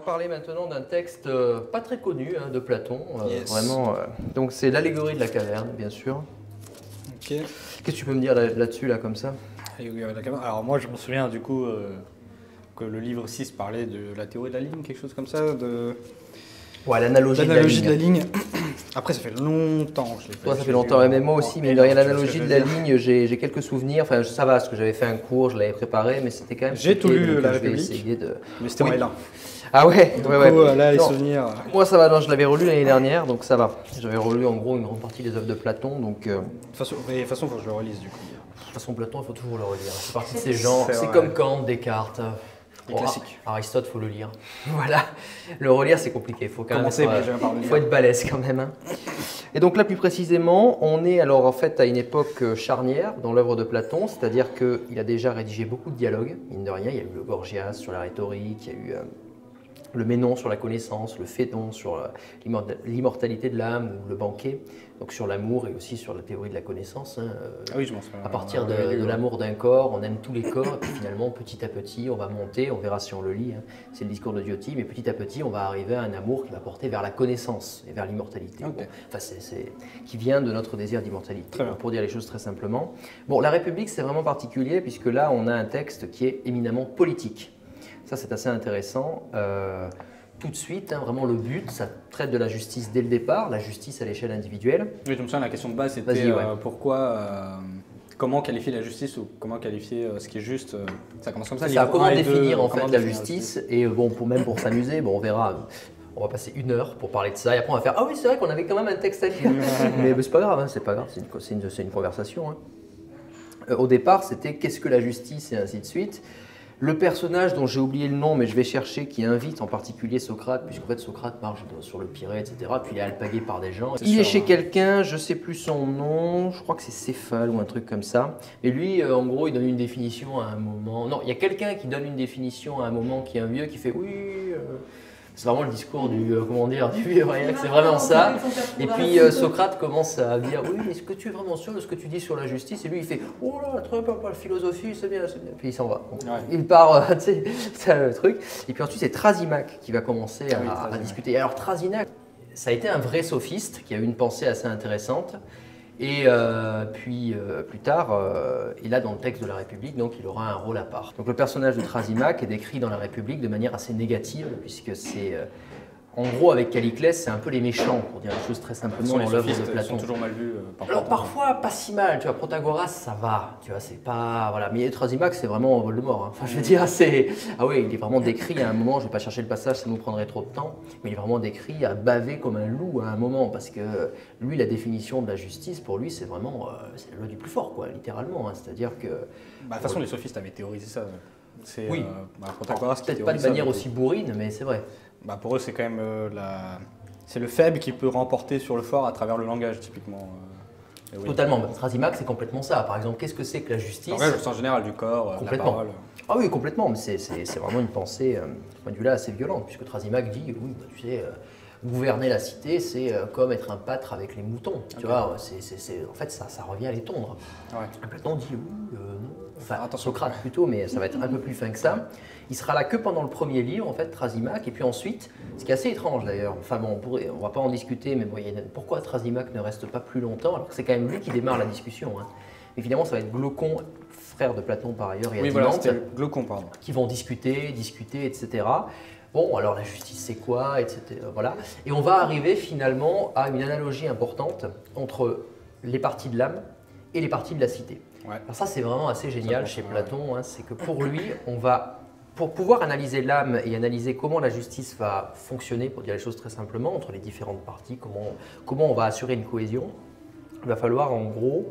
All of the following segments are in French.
va parler maintenant d'un texte pas très connu hein, de Platon. Vraiment. Donc c'est l'allégorie de la caverne, bien sûr. Okay. Qu'est-ce que tu peux me dire là-dessus, là, comme ça? Alors moi, je me souviens du coup que le livre 6 parlait de la théorie de la ligne, quelque chose comme ça. De... Ouais, l'analogie de la ligne. Après, ça fait longtemps que je l'ai fait. Toi, ça fait longtemps, mais moi aussi. Mais l'analogie de la ligne, j'ai quelques souvenirs. Enfin, ça va, parce que j'avais fait un cours, je l'avais préparé, mais c'était quand même... J'ai tout lu La République, de... mais c'était en L1. Ah ouais, donc, ouais, ouais. Là, les souvenirs... Moi, ça va, non, je l'avais relu l'année dernière, donc ça va. J'avais relu, en gros, une grande partie des œuvres de Platon, donc... De toute façon, il faut que je le relise, du coup. De toute façon, Platon, il faut toujours le relire. C'est partie de ces gens. C'est comme Kant, Descartes... Bon, Aristote, il faut le lire. Voilà. Le relire, c'est compliqué. Il faut quand même être balèze quand même. Hein. Et donc là, plus précisément, on est alors en fait à une époque charnière dans l'œuvre de Platon, c'est-à-dire qu'il a déjà rédigé beaucoup de dialogues, mine de rien. Il y a eu le Gorgias sur la rhétorique, il y a eu le Ménon sur la connaissance, le Phédon sur l'immortalité de l'âme ou le Banquet, donc sur l'amour et aussi sur la théorie de la connaissance. Hein. Oui, je m'en souviens. À partir de l'amour d'un corps, on aime tous les corps, et puis finalement, petit à petit, on va monter, on verra si on le lit, hein. C'est le discours de Dioti, mais petit à petit, on va arriver à un amour qui va porter vers la connaissance et vers l'immortalité. Okay. Bon, enfin, qui vient de notre désir d'immortalité, pour dire les choses très simplement. Bon, La République, c'est vraiment particulier, puisque là, on a un texte qui est éminemment politique. Ça, c'est assez intéressant. Tout de suite, hein, vraiment le but, ça traite de la justice dès le départ, la justice à l'échelle individuelle. Oui, donc ça, la question de base, c'était pourquoi, comment qualifier la justice ou comment qualifier ce qui est juste. Ça commence comme ça. Comment définir en fait la justice, et bon, pour s'amuser, bon, on verra. On va passer 1 heure pour parler de ça et après on va faire « Ah oui, c'est vrai qu'on avait quand même un texte à lire ». Mais c'est pas grave, hein, c'est pas grave, c'est une conversation. Hein. Au départ, c'était « Qu'est-ce que la justice ?» et ainsi de suite. Le personnage dont j'ai oublié le nom, mais je vais chercher, qui invite en particulier Socrate, puisqu'en fait Socrate marche sur le Pirée, etc. Puis il est alpagué par des gens. Il est chez quelqu'un, je ne sais plus son nom, je crois que c'est Céphale ou un truc comme ça. Et lui, en gros, il donne une définition à un moment. Non, il y a quelqu'un qui donne une définition à un moment, qui est un vieux, qui fait « oui ». C'est vraiment le discours du, comment dire, du réac, c'est vraiment ça. Et puis Socrate commence à dire « Oui, mais est-ce que tu es vraiment sûr de ce que tu dis sur la justice ?» Et lui, il fait « Oh là, très peu, la philosophie, c'est bien, c'est bien. » Puis il s'en va. Ouais. Il part, tu sais, c'est le truc. Et puis ensuite, c'est Thrasymach qui va commencer à discuter. Et alors Thrasymach, ça a été un vrai sophiste qui a eu une pensée assez intéressante. Et puis plus tard, et là dans le texte de La République, donc il aura un rôle à part. Donc le personnage de Thrasymach est décrit dans La République de manière assez négative, puisque c'est, en gros avec Calliclès, c'est un peu les méchants, pour dire les choses très simplement, dans l'œuvre de Platon. Sont toujours mal vus, alors parfois pas si mal, tu vois, Protagoras ça va, tu vois, c'est pas, voilà, mais Thrasymach c'est vraiment Voldemort, hein. Enfin je veux dire, c'est, ah oui, il est vraiment décrit à un moment, je vais pas chercher le passage, ça nous prendrait trop de temps, mais il est vraiment décrit à baver comme un loup à un moment, parce que lui, la définition de la justice, pour lui, c'est vraiment, c'est la loi du plus fort, quoi, littéralement, hein. C'est-à-dire que... de toute façon, les sophistes avaient théorisé ça. Oui, peut-être pas de manière aussi bourrine, mais c'est vrai. Bah pour eux, c'est quand même c'est le faible qui peut remporter sur le fort à travers le langage, typiquement. Oui. Totalement. Bah, Thrasymach, c'est complètement ça. Par exemple, qu'est-ce que c'est que la justice? La justice en général, du corps, complètement. De la parole. Ah oui, complètement. Mais c'est vraiment une pensée, du point de vue-là, assez violente, puisque Thrasymach dit, oui, bah, tu sais, gouverner la cité, c'est comme être un pâtre avec les moutons. Okay. Tu vois, en fait, ça revient à les tondre. Ouais. Platon dit, oui, non. Enfin, Socrate plutôt, mais ça va être un peu plus fin que ça. Il sera là que pendant le premier livre, en fait, Thrasymach, et puis ensuite, ce qui est assez étrange d'ailleurs, enfin bon, on ne va pas en discuter, mais bon, pourquoi Thrasymach ne reste pas plus longtemps, alors que c'est quand même lui qui démarre la discussion, hein. Mais finalement, ça va être Glaucon, frère de Platon par ailleurs, et Atimante, Glaucon, pardon, qui vont discuter, etc. Bon, alors la justice, c'est quoi, etc. Voilà. Et on va arriver finalement à une analogie importante entre les parties de l'âme et les parties de la cité. Ouais. Alors ça, c'est vraiment assez génial chez Platon, hein, c'est que pour lui, pour pouvoir analyser l'âme et analyser comment la justice va fonctionner, pour dire les choses très simplement, entre les différentes parties, comment on va assurer une cohésion, il va falloir en gros,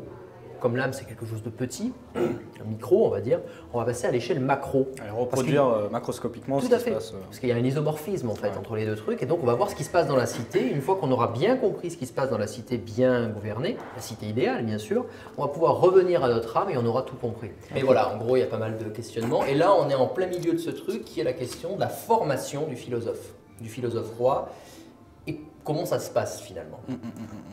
comme l'âme c'est quelque chose de petit, un micro on va dire, on va passer à l'échelle macro. Alors reproduire macroscopiquement ce qui se passe. Parce qu'il y a un isomorphisme en fait entre les deux trucs, et donc on va voir ce qui se passe dans la cité. Une fois qu'on aura bien compris ce qui se passe dans la cité bien gouvernée, la cité idéale bien sûr, on va pouvoir revenir à notre âme et on aura tout compris. Et voilà, en gros il y a pas mal de questionnements, et là on est en plein milieu de ce truc qui est la question de la formation du philosophe roi. Et comment ça se passe finalement.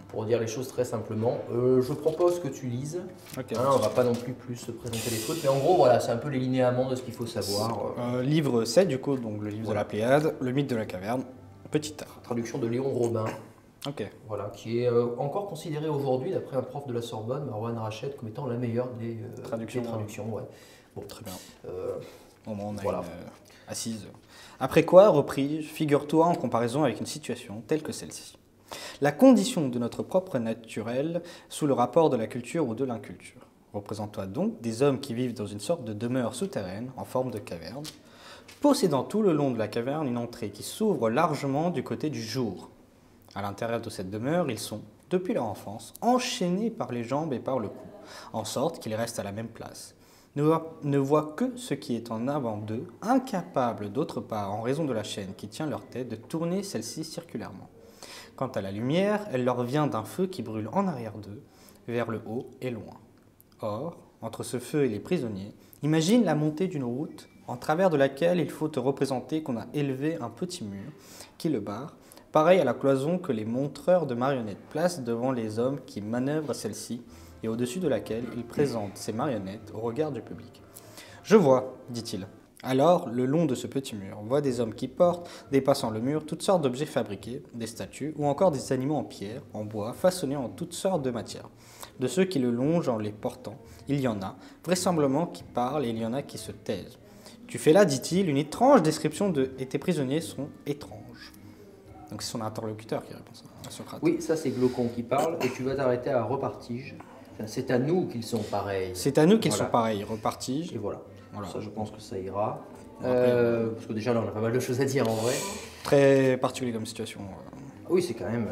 Pour dire les choses très simplement, je propose que tu lises. Okay. Hein, on va pas non plus se présenter les trucs, mais en gros, voilà, c'est un peu les linéaments de ce qu'il faut savoir. Livre 7 du coup, donc le livre de la Pléiade, le mythe de la caverne, petit art. Traduction de Léon Robin. Okay. Voilà, qui est encore considéré aujourd'hui, d'après un prof de la Sorbonne, Marwan Rached, comme étant la meilleure des traductions. Ouais. Bon, très bien. Au moins, on a voilà. Une assise. Après quoi, repris-je, figure-toi en comparaison avec une situation telle que celle-ci. La condition de notre propre naturel sous le rapport de la culture ou de l'inculture. Représente-toi donc des hommes qui vivent dans une sorte de demeure souterraine en forme de caverne, possédant tout le long de la caverne une entrée qui s'ouvre largement du côté du jour. À l'intérieur de cette demeure, ils sont, depuis leur enfance, enchaînés par les jambes et par le cou, en sorte qu'ils restent à la même place. Ne voient que ce qui est en avant d'eux, incapables d'autre part, en raison de la chaîne qui tient leur tête, de tourner celle-ci circulairement. Quant à la lumière, elle leur vient d'un feu qui brûle en arrière d'eux, vers le haut et loin. Or, entre ce feu et les prisonniers, imagine la montée d'une route en travers de laquelle il faut te représenter qu'on a élevé un petit mur qui le barre, pareil à la cloison que les montreurs de marionnettes placent devant les hommes qui manœuvrent celle-ci, et au-dessus de laquelle il présente ses marionnettes au regard du public. « Je vois, » dit-il. Alors, le long de ce petit mur, on voit des hommes qui portent, dépassant le mur, toutes sortes d'objets fabriqués, des statues ou encore des animaux en pierre, en bois, façonnés en toutes sortes de matières. De ceux qui le longent en les portant, il y en a, vraisemblablement, qui parlent et il y en a qui se taisent. « Tu fais là, » dit-il, « une étrange description de « et tes prisonniers sont étranges ». Donc c'est son interlocuteur qui répond ça, à Socrate. Oui, ça c'est Glaucon qui parle et tu vas t'arrêter à Repartige. C'est à nous qu'ils sont pareils. C'est à nous qu'ils sont pareils, Repartige. Et voilà. Ça, je pense que ça ira. Parce que déjà, là, on a pas mal de choses à dire en vrai. Très particulier comme situation. Oui, c'est quand même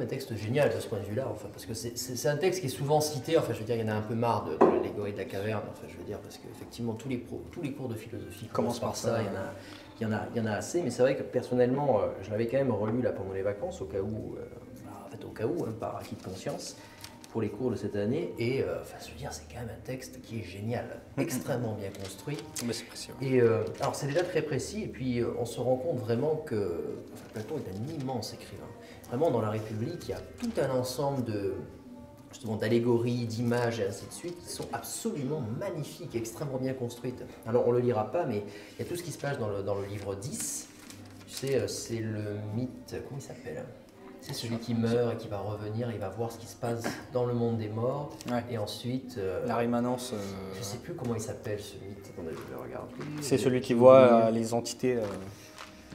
un texte génial de ce point de vue-là. Enfin, parce que c'est un texte qui est souvent cité. Enfin, je veux dire, il y en a un peu marre de l'allégorie de la caverne. Enfin, je veux dire, parce qu'effectivement, tous les cours de philosophie commencent par ça. Il y en a assez, mais c'est vrai que personnellement, je l'avais quand même relu là pendant les vacances, au cas où, en fait, au cas où, hein, par acquis de conscience, pour les cours de cette année. Et enfin, je veux dire, c'est quand même un texte qui est génial, extrêmement bien construit. Mais c'est précis. Ouais. Et alors, c'est déjà très précis. Et puis, on se rend compte vraiment que enfin, Platon est un immense écrivain. Vraiment, dans la République, il y a tout un ensemble de justement d'allégories, d'images et ainsi de suite, qui sont absolument magnifiques, extrêmement bien construites. Alors on ne le lira pas, mais il y a tout ce qui se passe dans le livre 10. Tu sais, c'est le mythe, comment il s'appelle? C'est celui qui meurt et qui va revenir, il va voir ce qui se passe dans le monde des morts. Ouais. Et ensuite... la rémanence... Je ne sais plus comment il s'appelle ce mythe, attendez, je le regarde. C'est celui qui voit les entités...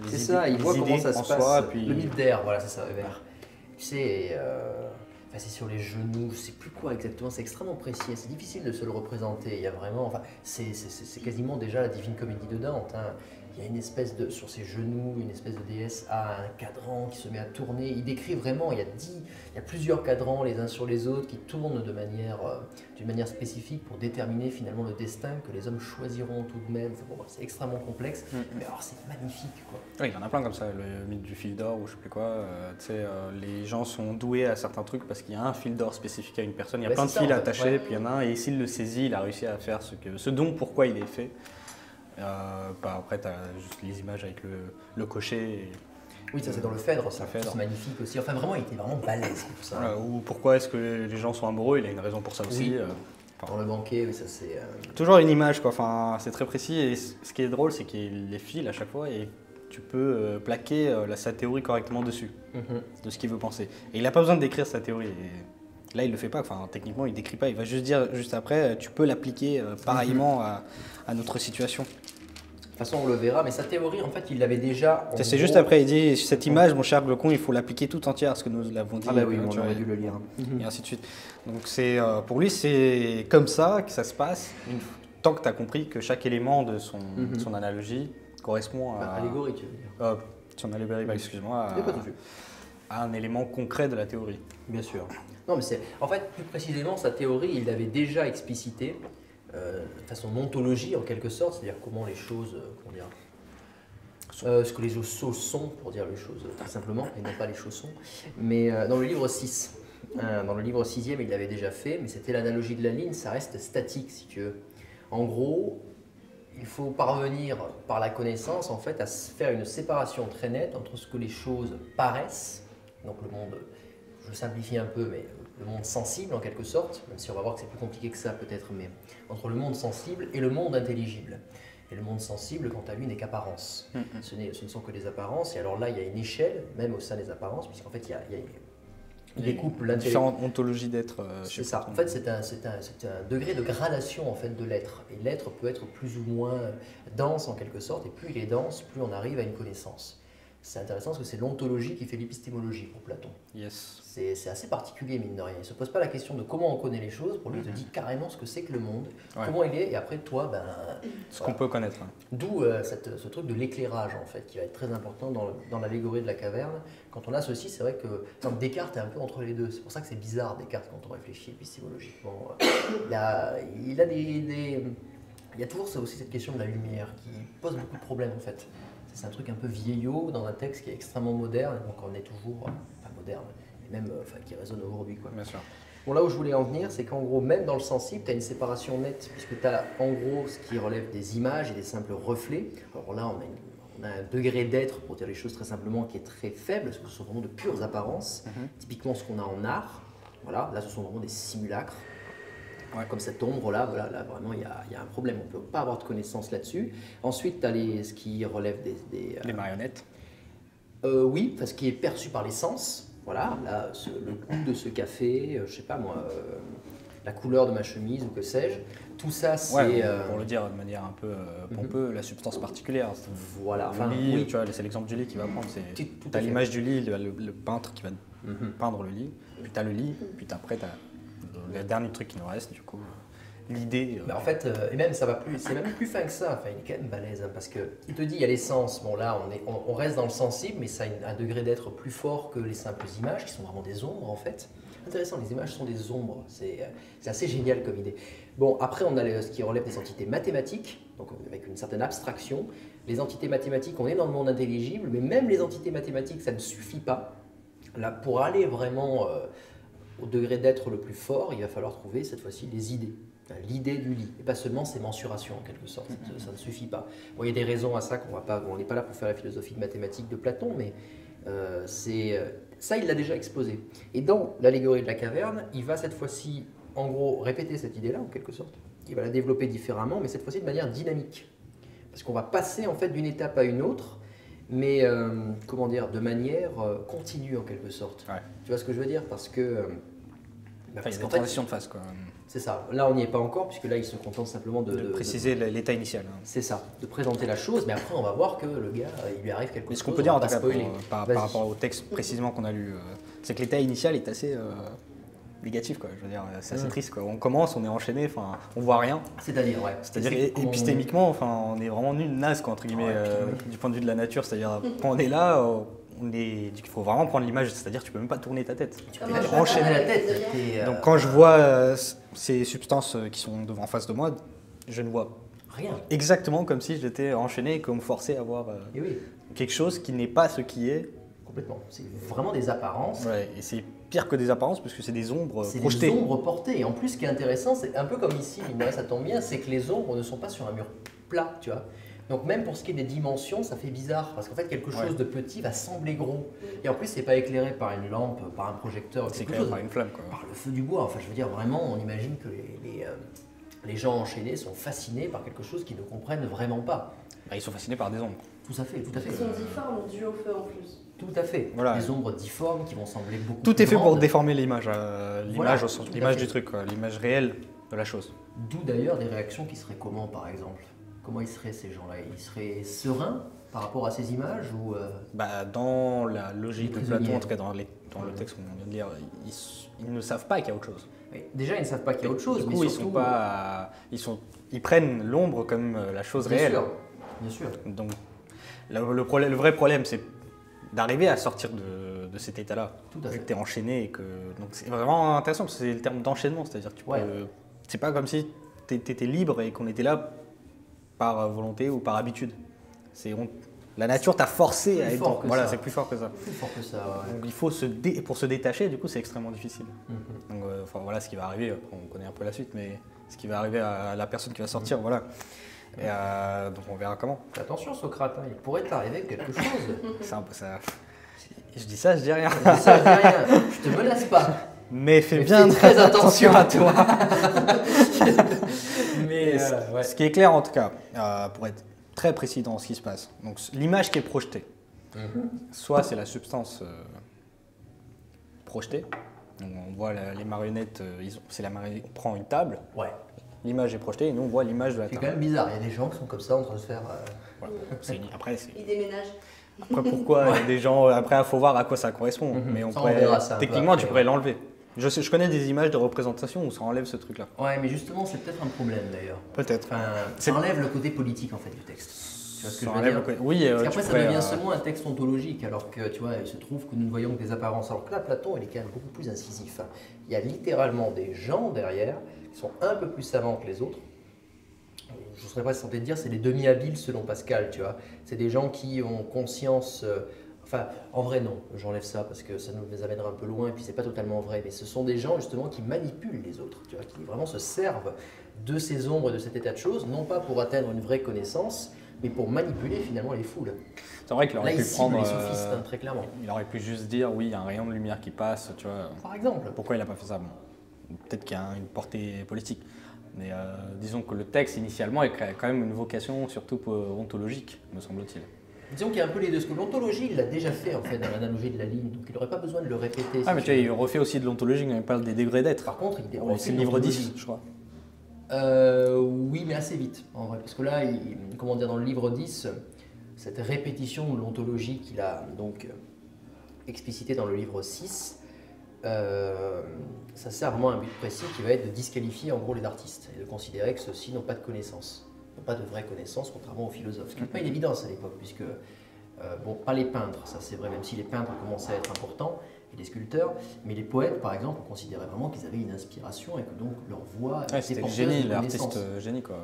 c'est ça, il voit comment ça se passe. Soi, puis... Le mythe d'Air, voilà, c'est ça, Air. Tu sais... c'est sur les genoux, je ne sais plus quoi exactement, c'est extrêmement précis, c'est difficile de se le représenter, il y a vraiment, enfin, c'est quasiment déjà la Divine Comédie de Dante, hein. Il y a une espèce de, sur ses genoux, une espèce de déesse à un cadran qui se met à tourner, il décrit vraiment, il y a plusieurs cadrans les uns sur les autres qui tournent d'une manière spécifique pour déterminer finalement le destin que les hommes choisiront tout de même, c'est extrêmement complexe, mais alors c'est magnifique quoi. Oui, il y en a plein comme ça, le mythe du fil d'or ou je sais plus quoi, les gens sont doués à certains trucs parce qu'il y a un fil d'or spécifique à une personne, il y a plein de fils attachés, ouais. Puis il y en a un, et s'il le saisit, il a réussi à faire ce dont pourquoi il est fait. Après, tu as juste les images avec le cocher. Et, oui, ça c'est dans le Phèdre, c'est magnifique aussi. Enfin, vraiment, il était vraiment balèze pour ça. Ou pourquoi est-ce que les gens sont amoureux, il a une raison pour ça aussi. Oui. Dans le banquet, oui, ça c'est. Toujours une image, quoi. Enfin, c'est très précis. Et ce qui est drôle, c'est qu'il les file à chaque fois et tu peux plaquer sa théorie correctement dessus, de ce qu'il veut penser. Et il n'a pas besoin de décrire sa théorie. Et là, il ne le fait pas. Enfin, techniquement, il ne décrit pas. Il va juste dire, juste après, tu peux l'appliquer pareillement à notre situation. De toute façon, on le verra, mais sa théorie, en fait, il l'avait déjà. C'est juste après, il dit cette image, mon cher Glaucon, il faut l'appliquer tout entière à ce que nous l'avons dit. Ah, bah oui, on aurait dû le lire. Et ainsi de suite. Donc, pour lui, c'est comme ça que ça se passe, tant que tu as compris que chaque élément de son analogie correspond à. Allégorie, tu veux dire. Son allégorie, excuse-moi. À un élément concret de la théorie. Bien sûr. Non, mais c'est. En fait, plus précisément, sa théorie, il l'avait déjà explicitée. De façon ontologie en quelque sorte, c'est-à-dire comment les choses, ce que les choses sont, pour dire les choses très simplement, et non pas les chaussons, mais dans le livre 6, dans le livre 6e, il l'avait déjà fait, mais c'était l'analogie de la ligne, ça reste statique si tu veux. En gros, il faut parvenir par la connaissance en fait à faire une séparation très nette entre ce que les choses paraissent donc le monde, je simplifie un peu, mais le monde sensible en quelque sorte, même si on va voir que c'est plus compliqué que ça peut-être, mais entre le monde sensible et le monde intelligible. Et le monde sensible, quant à lui, n'est qu'apparence. Ce ne sont que des apparences, et alors là, il y a une échelle, même au sein des apparences, puisqu'en fait, il découpe l'intelligence. Différentes ontologies d'être. C'est ça. En fait, c'est un degré de gradation en fait, de l'être. Et l'être peut être plus ou moins dense en quelque sorte, et plus il est dense, plus on arrive à une connaissance. C'est intéressant parce que c'est l'ontologie qui fait l'épistémologie pour Platon. Yes. C'est assez particulier, mine de rien. Il ne se pose pas la question de comment on connaît les choses. Pour lui, il te dit carrément ce que c'est que le monde, comment il est, et après, toi, ben... Ce qu'on peut connaître. D'où ce truc de l'éclairage, en fait, qui va être très important dans l'allégorie de la caverne. Quand on a ceci, c'est vrai que Descartes est un peu entre les deux. C'est pour ça que c'est bizarre, Descartes, quand on réfléchit épistémologiquement. Il y a toujours aussi cette question de la lumière qui pose beaucoup de problèmes, en fait. C'est un truc un peu vieillot dans un texte qui est extrêmement moderne, donc on est toujours, enfin moderne, mais même enfin, qui résonne aujourd'hui. Bien sûr. Bon, là où je voulais en venir, c'est qu'en gros, même dans le sensible, tu as une séparation nette, puisque tu as en gros ce qui relève des images et des simples reflets. Alors là, on a un degré d'être, pour dire les choses très simplement, qui est très faible, parce que ce sont vraiment de pures apparences, typiquement ce qu'on a en art. Voilà, là, ce sont vraiment des simulacres. Ouais. Comme cette ombre-là, voilà, là, vraiment, il y a un problème. On ne peut pas avoir de connaissances là-dessus. Ensuite, tu as ce qui relève des marionnettes. Oui, parce qui est perçu par les sens. Voilà, là, le goût de ce café, je ne sais pas moi, la couleur de ma chemise ou que sais-je. Tout ça, c'est… Ouais, pour le dire de manière un peu pompeux, la substance particulière. Voilà. Enfin, lit, oui. Tu vois, c'est l'exemple du lit qui va prendre. Tu as l'image du lit, le peintre qui va peindre le lit. Puis tu as le lit, puis après tu as… Le dernier truc qui nous reste, du coup, l'idée… En fait, et même ça va plus, c'est même plus fin que ça, enfin, il est quand même balèze, hein, parce qu'il te dit, il y a les sens, bon là, on reste dans le sensible, mais ça a un degré d'être plus fort que les simples images, qui sont vraiment des ombres, en fait. Intéressant, les images sont des ombres, c'est assez génial comme idée. Bon, après, on a ce qui relève des entités mathématiques, donc avec une certaine abstraction. Les entités mathématiques, on est dans le monde intelligible, mais même les entités mathématiques, ça ne suffit pas. Là, pour aller vraiment… au degré d'être le plus fort, il va falloir trouver cette fois-ci les idées, l'idée du lit, et pas seulement ses mensurations en quelque sorte, ça ne suffit pas. Bon, il y a des raisons à ça, on n'est pas là pour faire la philosophie de mathématiques de Platon, mais ça il l'a déjà exposé. Et dans l'allégorie de la caverne, il va cette fois-ci en gros répéter cette idée-là en quelque sorte, il va la développer différemment, mais cette fois-ci de manière dynamique, parce qu'on va passer en fait d'une étape à une autre, mais comment dire, de manière continue en quelque sorte. Ouais. Tu vois ce que je veux dire? Parce que… parce qu'en transition de phase, quoi. C'est ça. Là, on n'y est pas encore, puisque là, il se contente simplement de… préciser l'état initial. Hein. C'est ça, de présenter la chose, mais après, on va voir que le gars, il lui arrive quelque chose. Ce qu'on peut dire en tout cas, par rapport au texte précisément qu'on a lu, c'est que l'état initial est assez… négatif, quoi. Je veux dire, c'est assez triste, quoi. On commence, on est enchaîné, enfin, on voit rien. C'est-à-dire, ouais. C'est-à-dire, épistémiquement, enfin, on est vraiment nul, naze, quoi, entre guillemets, du point de vue de la nature. C'est-à-dire, quand on est là, il faut vraiment prendre l'image. C'est-à-dire, tu peux même pas tourner ta tête. Tu peux enchaîner la tête. Donc, quand je vois ces substances qui sont en face de moi, je ne vois rien. Exactement comme si j'étais enchaîné et qu'on me forçait à voir quelque chose qui n'est pas ce qui est. Complètement. C'est vraiment des apparences. Ouais, et c'est pire que des apparences parce que c'est des ombres projetées. C'est des ombres portées. Et en plus, ce qui est intéressant, c'est un peu comme ici, ça tombe bien, c'est que les ombres ne sont pas sur un mur plat, tu vois. Donc même pour ce qui est des dimensions, ça fait bizarre parce qu'en fait, quelque chose de petit va sembler gros. Et en plus, c'est pas éclairé par une lampe, par un projecteur. C'est éclairé par une flamme, quoi. Par le feu du bois. Enfin, je veux dire, vraiment, on imagine que les gens enchaînés sont fascinés par quelque chose qu'ils ne comprennent vraiment pas. Bah, ils sont fascinés par des ombres. Tout à fait, tout à fait. Ils sont difformes dus au feu en plus. Tout à fait. Voilà. Des ombres difformes qui vont sembler beaucoup plus grandes. Tout est fait pour déformer l'image, l'image du truc, l'image réelle de la chose. D'où d'ailleurs des réactions qui seraient comment, par exemple? Comment ils seraient ces gens-là? Ils seraient sereins par rapport à ces images ou Bah, dans la logique de Platon, en tout cas dans le texte qu'on vient de lire, ils ne savent pas qu'il y a autre chose. Déjà, ils ne savent pas qu'il y a autre chose, mais surtout… ils prennent l'ombre comme la chose réelle. Bien sûr. Donc, le vrai problème, c'est d'arriver à sortir de cet état-là. Tout à fait. Que tu es enchaîné et que… Donc c'est vraiment intéressant parce que c'est le terme d'enchaînement, c'est-à-dire que tu peux… C'est pas comme si tu étais libre et qu'on était là par volonté ou par habitude. La nature t'a forcé à être… Voilà, c'est plus fort que ça. Plus fort que ça, ouais. Donc il faut pour se détacher, du coup, c'est extrêmement difficile. Donc enfin, voilà ce qui va arriver, on connaît un peu la suite, mais ce qui va arriver à la personne qui va sortir, voilà. Et donc on verra comment. Attention Socrate, hein, il pourrait t'arriver quelque chose. C'est un peu ça. Je dis ça, je dis rien. Je dis ça, je dis rien. Je te menace pas. Mais fais bien très attention à toi. Mais ouais. Ce qui est clair en tout cas, pour être très précis dans ce qui se passe, donc l'image qui est projetée, soit c'est la substance projetée. Donc on voit les marionnettes, on prend une table, ouais. L'image est projetée et nous on voit l'image de la table. C'est quand même bizarre, il y a des gens qui sont comme ça en train de se faire… Voilà. Après, ils déménagent. Après pourquoi ouais. Des gens… Après il faut voir à quoi ça correspond, mais on ça, pourrait… on techniquement tu pourrais l'enlever. Je connais des images de représentation où ça enlève ce truc-là. Ouais, mais justement c'est peut-être un problème d'ailleurs. Peut-être. Enfin, ça enlève le côté politique en fait du texte. Tu vois ce que je veux dire? Oui, parce qu'après ça devient seulement un texte ontologique, alors que tu vois, il se trouve que nous ne voyons que des apparences. Alors que là, Platon, il est quand même beaucoup plus incisif. Il y a littéralement des gens derrière qui sont un peu plus savants que les autres. Je ne serais pas tenté de dire, c'est des demi-habiles selon Pascal, tu vois. C'est des gens qui ont conscience… Enfin, en vrai non, j'enlève ça parce que ça nous amènera un peu loin et puis c'est pas totalement vrai. Mais ce sont des gens justement qui manipulent les autres, tu vois, qui vraiment se servent de ces ombres, de cet état de choses, non pas pour atteindre une vraie connaissance, mais pour manipuler finalement les foules. C'est vrai qu'il aurait pu prendre les sophistes, hein, très clairement. Il aurait pu juste dire oui, il y a un rayon de lumière qui passe, tu vois. Par exemple. Pourquoi il n'a pas fait ça? Bon, peut-être qu'il y a une portée politique. Mais disons que le texte initialement est quand même une vocation surtout ontologique, me semble-t-il. Disons qu'il y a un peu les deux, parce que l'ontologie, il l'a déjà fait en fait dans l'analogie de la ligne, donc il n'aurait pas besoin de le répéter. Ah mais tu vois, il refait aussi de l'ontologie, il parle des degrés d'être. Par contre, il refait le livre 10, je crois. Oui, mais assez vite en vrai, parce que là, comment dire, dans le livre 10, cette répétition de l'ontologie qu'il a donc explicitée dans le livre 6, ça sert vraiment à un but précis qui va être de disqualifier en gros les artistes et de considérer que ceux-ci n'ont pas de connaissances. Pas de vraies connaissances, contrairement aux philosophes. Ce qui n'est pas une évidence à l'époque, puisque, bon, pas les peintres, ça c'est vrai, même si les peintres commençaient à être importants, et les sculpteurs, mais les poètes, par exemple, on considérait vraiment qu'ils avaient une inspiration et que donc leur voix était porteuse de connaissances. L'artiste génie, quoi.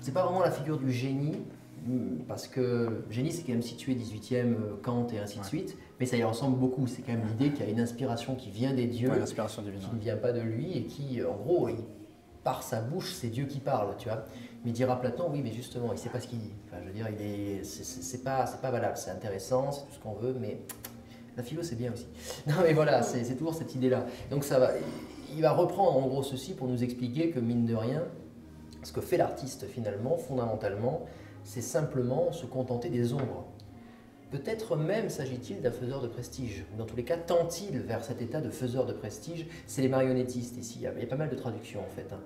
C'est pas vraiment la figure du génie, parce que génie, c'est quand même situé 18e, Kant et ainsi de suite, mais ça y ressemble beaucoup. C'est quand même l'idée qu'il y a une inspiration qui vient des dieux, ouais, l'inspiration divine, qui ne vient pas de lui et qui, en gros, par sa bouche, c'est Dieu qui parle, tu vois. Mais dira Platon, oui, mais justement, il ne sait pas ce qu'il dit. Enfin, je veux dire, c'est pas valable, c'est intéressant, c'est tout ce qu'on veut, mais la philo, c'est bien aussi. Non, mais voilà, c'est toujours cette idée-là. Donc, il va reprendre en gros ceci pour nous expliquer que, mine de rien, ce que fait l'artiste, finalement, fondamentalement, c'est simplement se contenter des ombres. Peut-être même s'agit-il d'un faiseur de prestige. Dans tous les cas, tend-il vers cet état de faiseur de prestige? C'est les marionnettistes ici. Il y a pas mal de traductions en fait. Hein.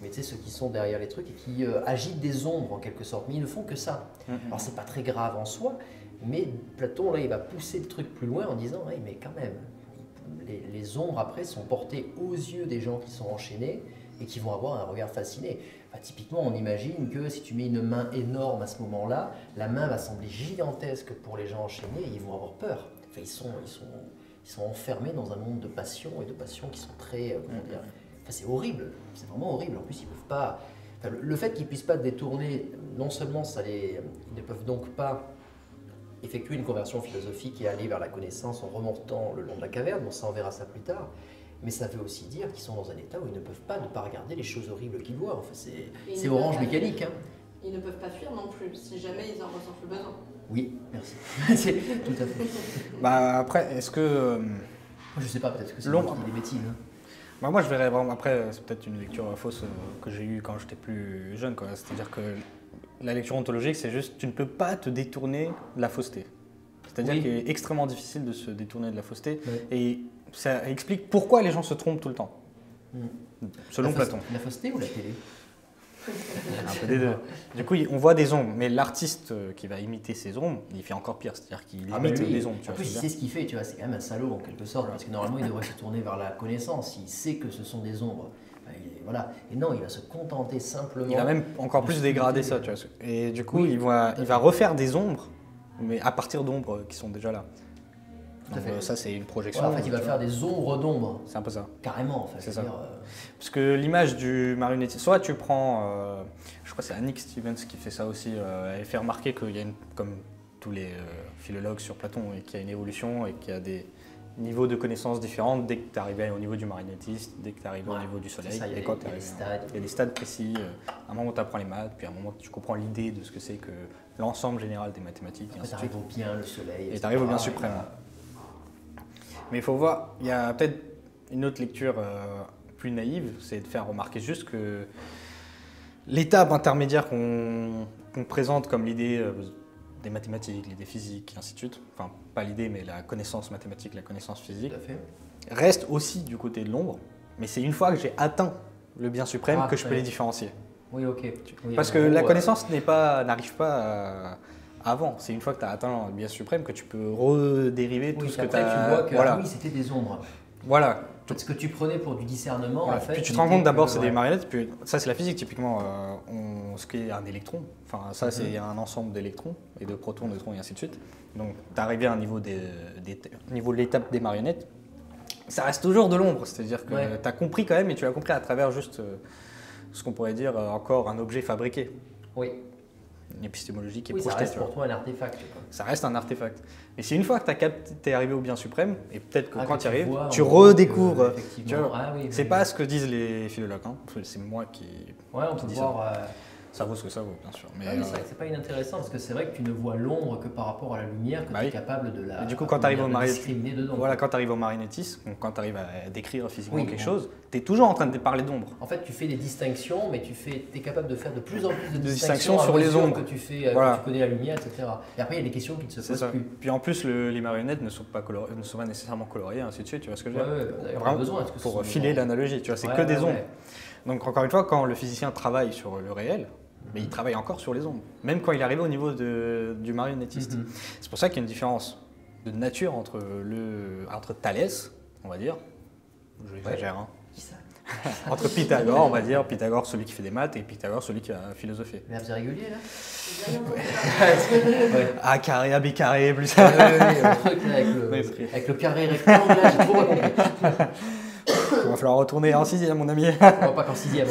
Mais tu sais, ceux qui sont derrière les trucs et qui agitent des ombres en quelque sorte. Mais ils ne font que ça. Alors c'est pas très grave en soi, mais Platon là, il va pousser le truc plus loin en disant hey, « mais quand même, les ombres après sont portées aux yeux des gens qui sont enchaînés et qui vont avoir un regard fasciné. » Bah, typiquement, on imagine que si tu mets une main énorme à ce moment-là, la main va sembler gigantesque pour les gens enchaînés et ils vont avoir peur. Enfin, ils sont enfermés dans un monde de passions et de passions qui sont très… comment dire, enfin, c'est horrible, c'est vraiment horrible. En plus, ils peuvent pas… Enfin, le fait qu'ils ne puissent pas détourner, non seulement ça ils ne peuvent donc pas effectuer une conversion philosophique et aller vers la connaissance en remontant le long de la caverne, bon, ça on verra ça plus tard. Mais ça veut aussi dire qu'ils sont dans un état où ils ne peuvent pas ne pas regarder les choses horribles qu'ils voient. Enfin, c'est orange mécanique. Hein. Ils ne peuvent pas fuir non plus, si jamais ils en ressentent le besoin. Oui, merci. Tout à fait. Bah, après, est-ce que… je sais pas, peut-être que c'est des bêtises. Hein. Bah, moi, je verrais vraiment… Après, c'est peut-être une lecture fausse que j'ai eue quand j'étais plus jeune. C'est-à-dire que la lecture ontologique, c'est juste tu ne peux pas te détourner de la fausseté. C'est-à-dire qu'il est extrêmement difficile de se détourner de la fausseté. Oui. Et ça explique pourquoi les gens se trompent tout le temps, selon Platon. La fausseté ou la télé? Un peu des deux. Du coup, on voit des ombres, mais l'artiste qui va imiter ces ombres, il fait encore pire, c'est-à-dire qu'il imite les ombres. Tu en vois, plus, il sait ce qu'il fait, tu vois, c'est quand même un salaud en quelque sorte, parce que normalement, il devrait se tourner vers la connaissance, il sait que ce sont des ombres. Voilà. Et non, il va se contenter simplement… Il va même encore plus dégrader ça, tu vois. Et du coup, il va refaire des ombres, mais à partir d'ombres qui sont déjà là. Donc, ça c'est une projection. Ouais, en fait, il va faire des ombres d'ombres. C'est un peu ça. Carrément en fait. C'est ça. Parce que l'image du marionnettiste, soit tu prends, je crois que c'est Nick Stevens qui fait ça aussi, elle fait remarquer qu'il y a, comme tous les philologues sur Platon, qu'il y a une évolution et qu'il y a des niveaux de connaissances différents dès que tu arrives au niveau du marionnettiste, dès que tu arrives au niveau du soleil. Ça, et quand tu arrives, il y a des stades précis. À un moment tu apprends les maths, puis à un moment tu comprends l'idée de ce que c'est que l'ensemble général des mathématiques. Tu arrives au bien, le soleil. Et tu arrives au bien suprême. Mais il faut voir, il y a peut-être une autre lecture plus naïve, c'est de faire remarquer juste que l'étape intermédiaire qu'on présente comme l'idée des mathématiques, l'idée physique, et ainsi de suite, enfin pas l'idée mais la connaissance mathématique, la connaissance physique, reste aussi du côté de l'ombre, mais c'est une fois que j'ai atteint le bien suprême que je peux les différencier. Oui, ok. Oui, parce que la connaissance n'arrive pas avant. C'est une fois que tu as atteint le bien suprême que tu peux redériver tout ce que tu as. Tu vois que oui, c'était des ombres. Voilà. Ce que tu prenais pour du discernement, en fait. Puis tu te rends compte d'abord, c'est des marionnettes. Puis ça, c'est la physique, typiquement. Ce qu'est un électron. Enfin, ça, c'est un ensemble d'électrons et de protons, neutrons et ainsi de suite. Donc, tu es arrivé à un niveau de l'étape des marionnettes. Ça reste toujours de l'ombre. C'est-à-dire que tu as compris quand même, et tu l'as compris à travers juste. Ce qu'on pourrait dire encore un objet fabriqué. Oui. Une épistémologie qui est projetée. Ça reste pour toi un artefact. Ça reste un artefact. Mais c'est une fois que tu es arrivé au bien suprême, et peut-être que quand tu y arrives, tu redécouvres. C'est pas ce que disent les philologues. Hein. C'est moi qui. Ouais, on peut voir. Ça vaut ce que ça vaut, bien sûr. Mais c'est vrai que c'est pas inintéressant, parce que c'est vrai que tu ne vois l'ombre que par rapport à la lumière, que tu es capable de la. Et du coup, quand tu arrives au marinétisme, voilà, quand tu arrives au marinétisme, quand tu arrives à décrire physiquement quelque chose, tu es toujours en train de parler d'ombre. En fait, tu fais des distinctions, mais tu es capable de faire de plus en plus de distinctions sur les ombres. Que tu fais, quand tu connais la lumière, etc. Et après, il y a des questions qui ne se posent plus. Puis en plus, les marionnettes ne sont pas nécessairement colorées, ainsi de suite. Tu vois ce que je veux dire ? Vraiment, pour filer l'analogie, tu vois, c'est que des ombres. Donc encore une fois, quand le physicien travaille sur le réel, mais il travaille encore sur les ombres, même quand il arrive au niveau du marionnettiste. C'est pour ça qu'il y a une différence de nature entre Thalès, on va dire, je l'exagère, hein. Qui ça? Entre Pythagore, on va dire, Pythagore celui qui fait des maths et Pythagore celui qui a philosophé. Mais c'est régulier là. A carré, AB carré, plus ça. Avec le carré rectangle, là, j'ai trop pas compris. Il va falloir retourner en sixième, mon ami. On va pas qu'en sixième.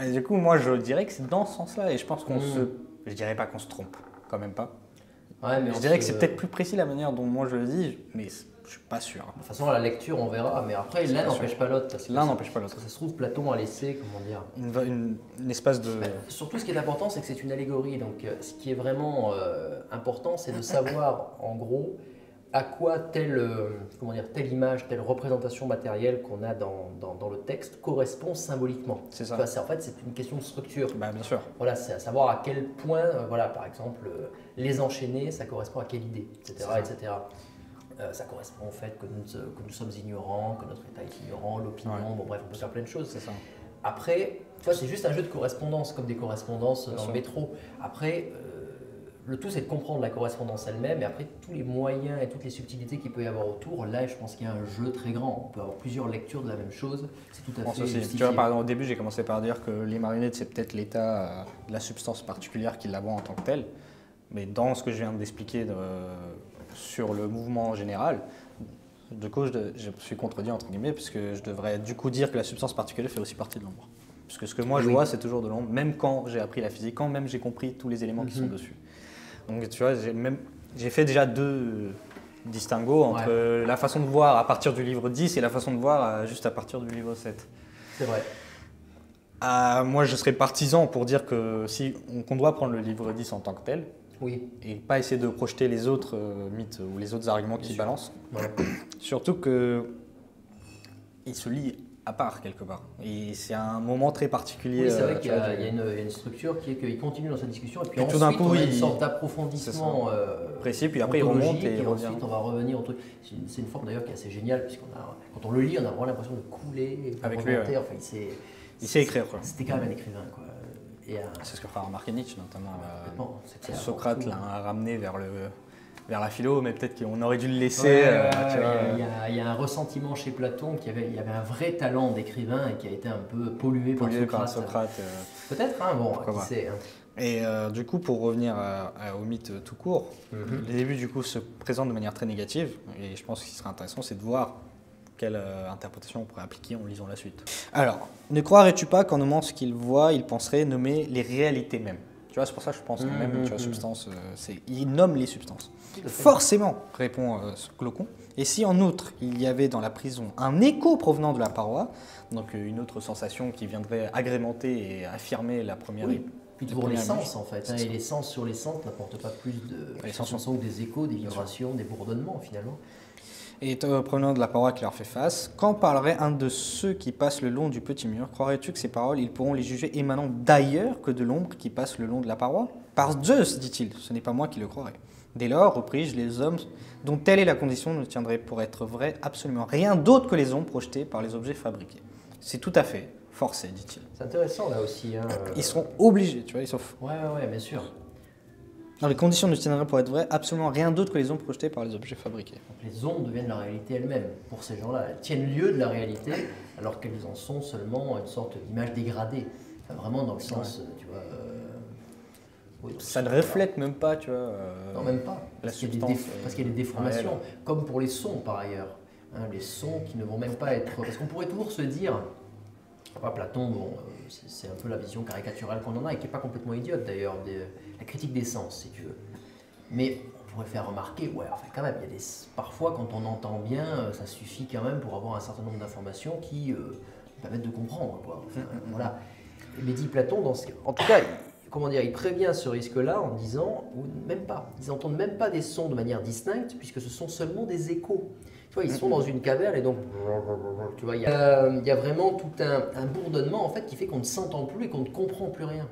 Et du coup, moi, je dirais que c'est dans ce sens-là. Et je pense qu'on je dirais pas qu'on se trompe, quand même pas. Ouais, mais je dirais que c'est peut-être plus précis la manière dont moi je le dis, mais je suis pas sûr. De toute façon, à la lecture, on verra. Mais après, l'un n'empêche pas l'autre. L'un n'empêche pas l'autre. Ça se trouve, Platon a laissé, comment dire, une espèce de. Surtout, ce qui est important, c'est que c'est une allégorie. Donc, ce qui est vraiment important, c'est de savoir, en gros, à quoi telle image, telle représentation matérielle qu'on a dans le texte correspond symboliquement. C'est ça. Enfin, en fait, c'est une question de structure. Bah, bien sûr. Voilà, c'est à savoir à quel point, voilà, par exemple, les enchaîner, ça correspond à quelle idée, etc. etc. Ça correspond au fait que nous sommes ignorants, que notre état est ignorant, l'opinion, bon bref, on peut faire plein de choses. C'est ça. Après, toi, c'est juste un jeu de correspondance, comme des correspondances dans le métro. Après, le tout, c'est de comprendre la correspondance elle-même et après tous les moyens et toutes les subtilités qu'il peut y avoir autour. Là, je pense qu'il y a un jeu très grand. On peut avoir plusieurs lectures de la même chose. C'est tout à fait justifié. Tu vois, par exemple, au début, j'ai commencé par dire que les marionnettes, c'est peut-être l'état de la substance particulière qui la voit en tant que telle. Mais dans ce que je viens d'expliquer sur le mouvement en général, du coup, je me suis contredit, entre guillemets, puisque je devrais du coup dire que la substance particulière fait aussi partie de l'ombre. Parce que ce que moi, je vois, c'est toujours de l'ombre, même quand j'ai appris la physique, quand même j'ai compris tous les éléments qui sont dessus. Donc tu vois, j'ai fait déjà deux distinguos entre la façon de voir à partir du livre 10 et la façon de voir juste à partir du livre 7. C'est vrai. Moi, je serais partisan pour dire que qu'on doit prendre le livre 10 en tant que tel et pas essayer de projeter les autres mythes ou les autres arguments qui balancent. Ouais. Surtout qu'il se lie à part quelque part. Et c'est un moment très particulier. Oui, c'est vrai qu'il y a une structure qui est qu'il continue dans sa discussion et puis ensuite tout d'un coup, on a une sorte d'approfondissement précis, puis après il remonte et ensuite on va revenir au truc. C'est une forme d'ailleurs qui est assez géniale puisqu'on a, quand on le lit, on a vraiment l'impression de couler. Et avec lui, enfin, il sait écrire. C'était quand même un écrivain, quoi. C'est ce que fait remarquer Nietzsche notamment. Socrate l'a ramené vers la philo, mais peut-être qu'on aurait dû le laisser. Il y a un ressentiment chez Platon qu'il y avait un vrai talent d'écrivain et qui a été un peu pollué par Socrate. Peut-être, hein, bon, qui sait. Et du coup, pour revenir au mythe tout court, les débuts du coup se présentent de manière très négative, et je pense qu'il serait intéressant, c'est de voir quelle interprétation on pourrait appliquer en lisant la suite. Alors, ne croirais-tu pas qu'en nommant ce qu'il voit, il penserait nommer les réalités mêmes? C'est pour ça que je pense que même tu vois, substance, il nomme les substances. Forcément, répond Glaucon. Et si en outre, il y avait dans la prison un écho provenant de la paroi, donc une autre sensation qui viendrait agrémenter et affirmer la première. Puis toujours les sens en fait. Hein, et les sens sur les sens n'apportent pas plus de. Les sens sont des échos, des vibrations, des bourdonnements finalement. et reprenant de la paroi qui leur fait face. Quand parlerait un de ceux qui passent le long du petit mur? Croirais-tu que ces paroles, ils pourront les juger émanant d'ailleurs que de l'ombre qui passe le long de la paroi? Par Zeus, dit-il, ce n'est pas moi qui le croirais. Dès lors, repris-je, les hommes dont telle est la condition ne tiendraient pour être vrai absolument rien d'autre que les ombres projetées par les objets fabriqués. C'est tout à fait forcé, dit-il. C'est intéressant là aussi. Hein, ils seront obligés, tu vois, ils sont... Ouais, bien sûr. Non, les conditions ne tiendraient pour être vraies absolument rien d'autre que les ondes projetées par les objets fabriqués. Donc les ondes deviennent la réalité elle-même. Pour ces gens-là, elles tiennent lieu de la réalité, alors qu'elles en sont seulement une sorte d'image dégradée. Enfin, vraiment dans le sens, tu vois... Oui, ça ne reflète même pas, tu vois... non, même pas. Parce qu'il y a des déformations, comme pour les sons par ailleurs. Hein, les sons qui ne vont même pas être... Parce qu'on pourrait toujours se dire... Enfin, Platon, bon, c'est un peu la vision caricaturale qu'on en a et qui n'est pas complètement idiote d'ailleurs, la critique des sens, si tu veux. Mais on pourrait faire remarquer, ouais, enfin quand même, il y a des, parfois quand on entend bien, ça suffit quand même pour avoir un certain nombre d'informations qui permettent de comprendre, quoi. Enfin, voilà. Mais dit Platon, dans ce, en tout cas, comment dire, il prévient ce risque-là en disant, ou même pas, ils n'entendent même pas des sons de manière distincte puisque ce sont seulement des échos. Tu vois, ils sont dans une caverne et donc, tu vois, il y a vraiment tout un bourdonnement en fait qui fait qu'on ne s'entend plus et qu'on ne comprend plus rien.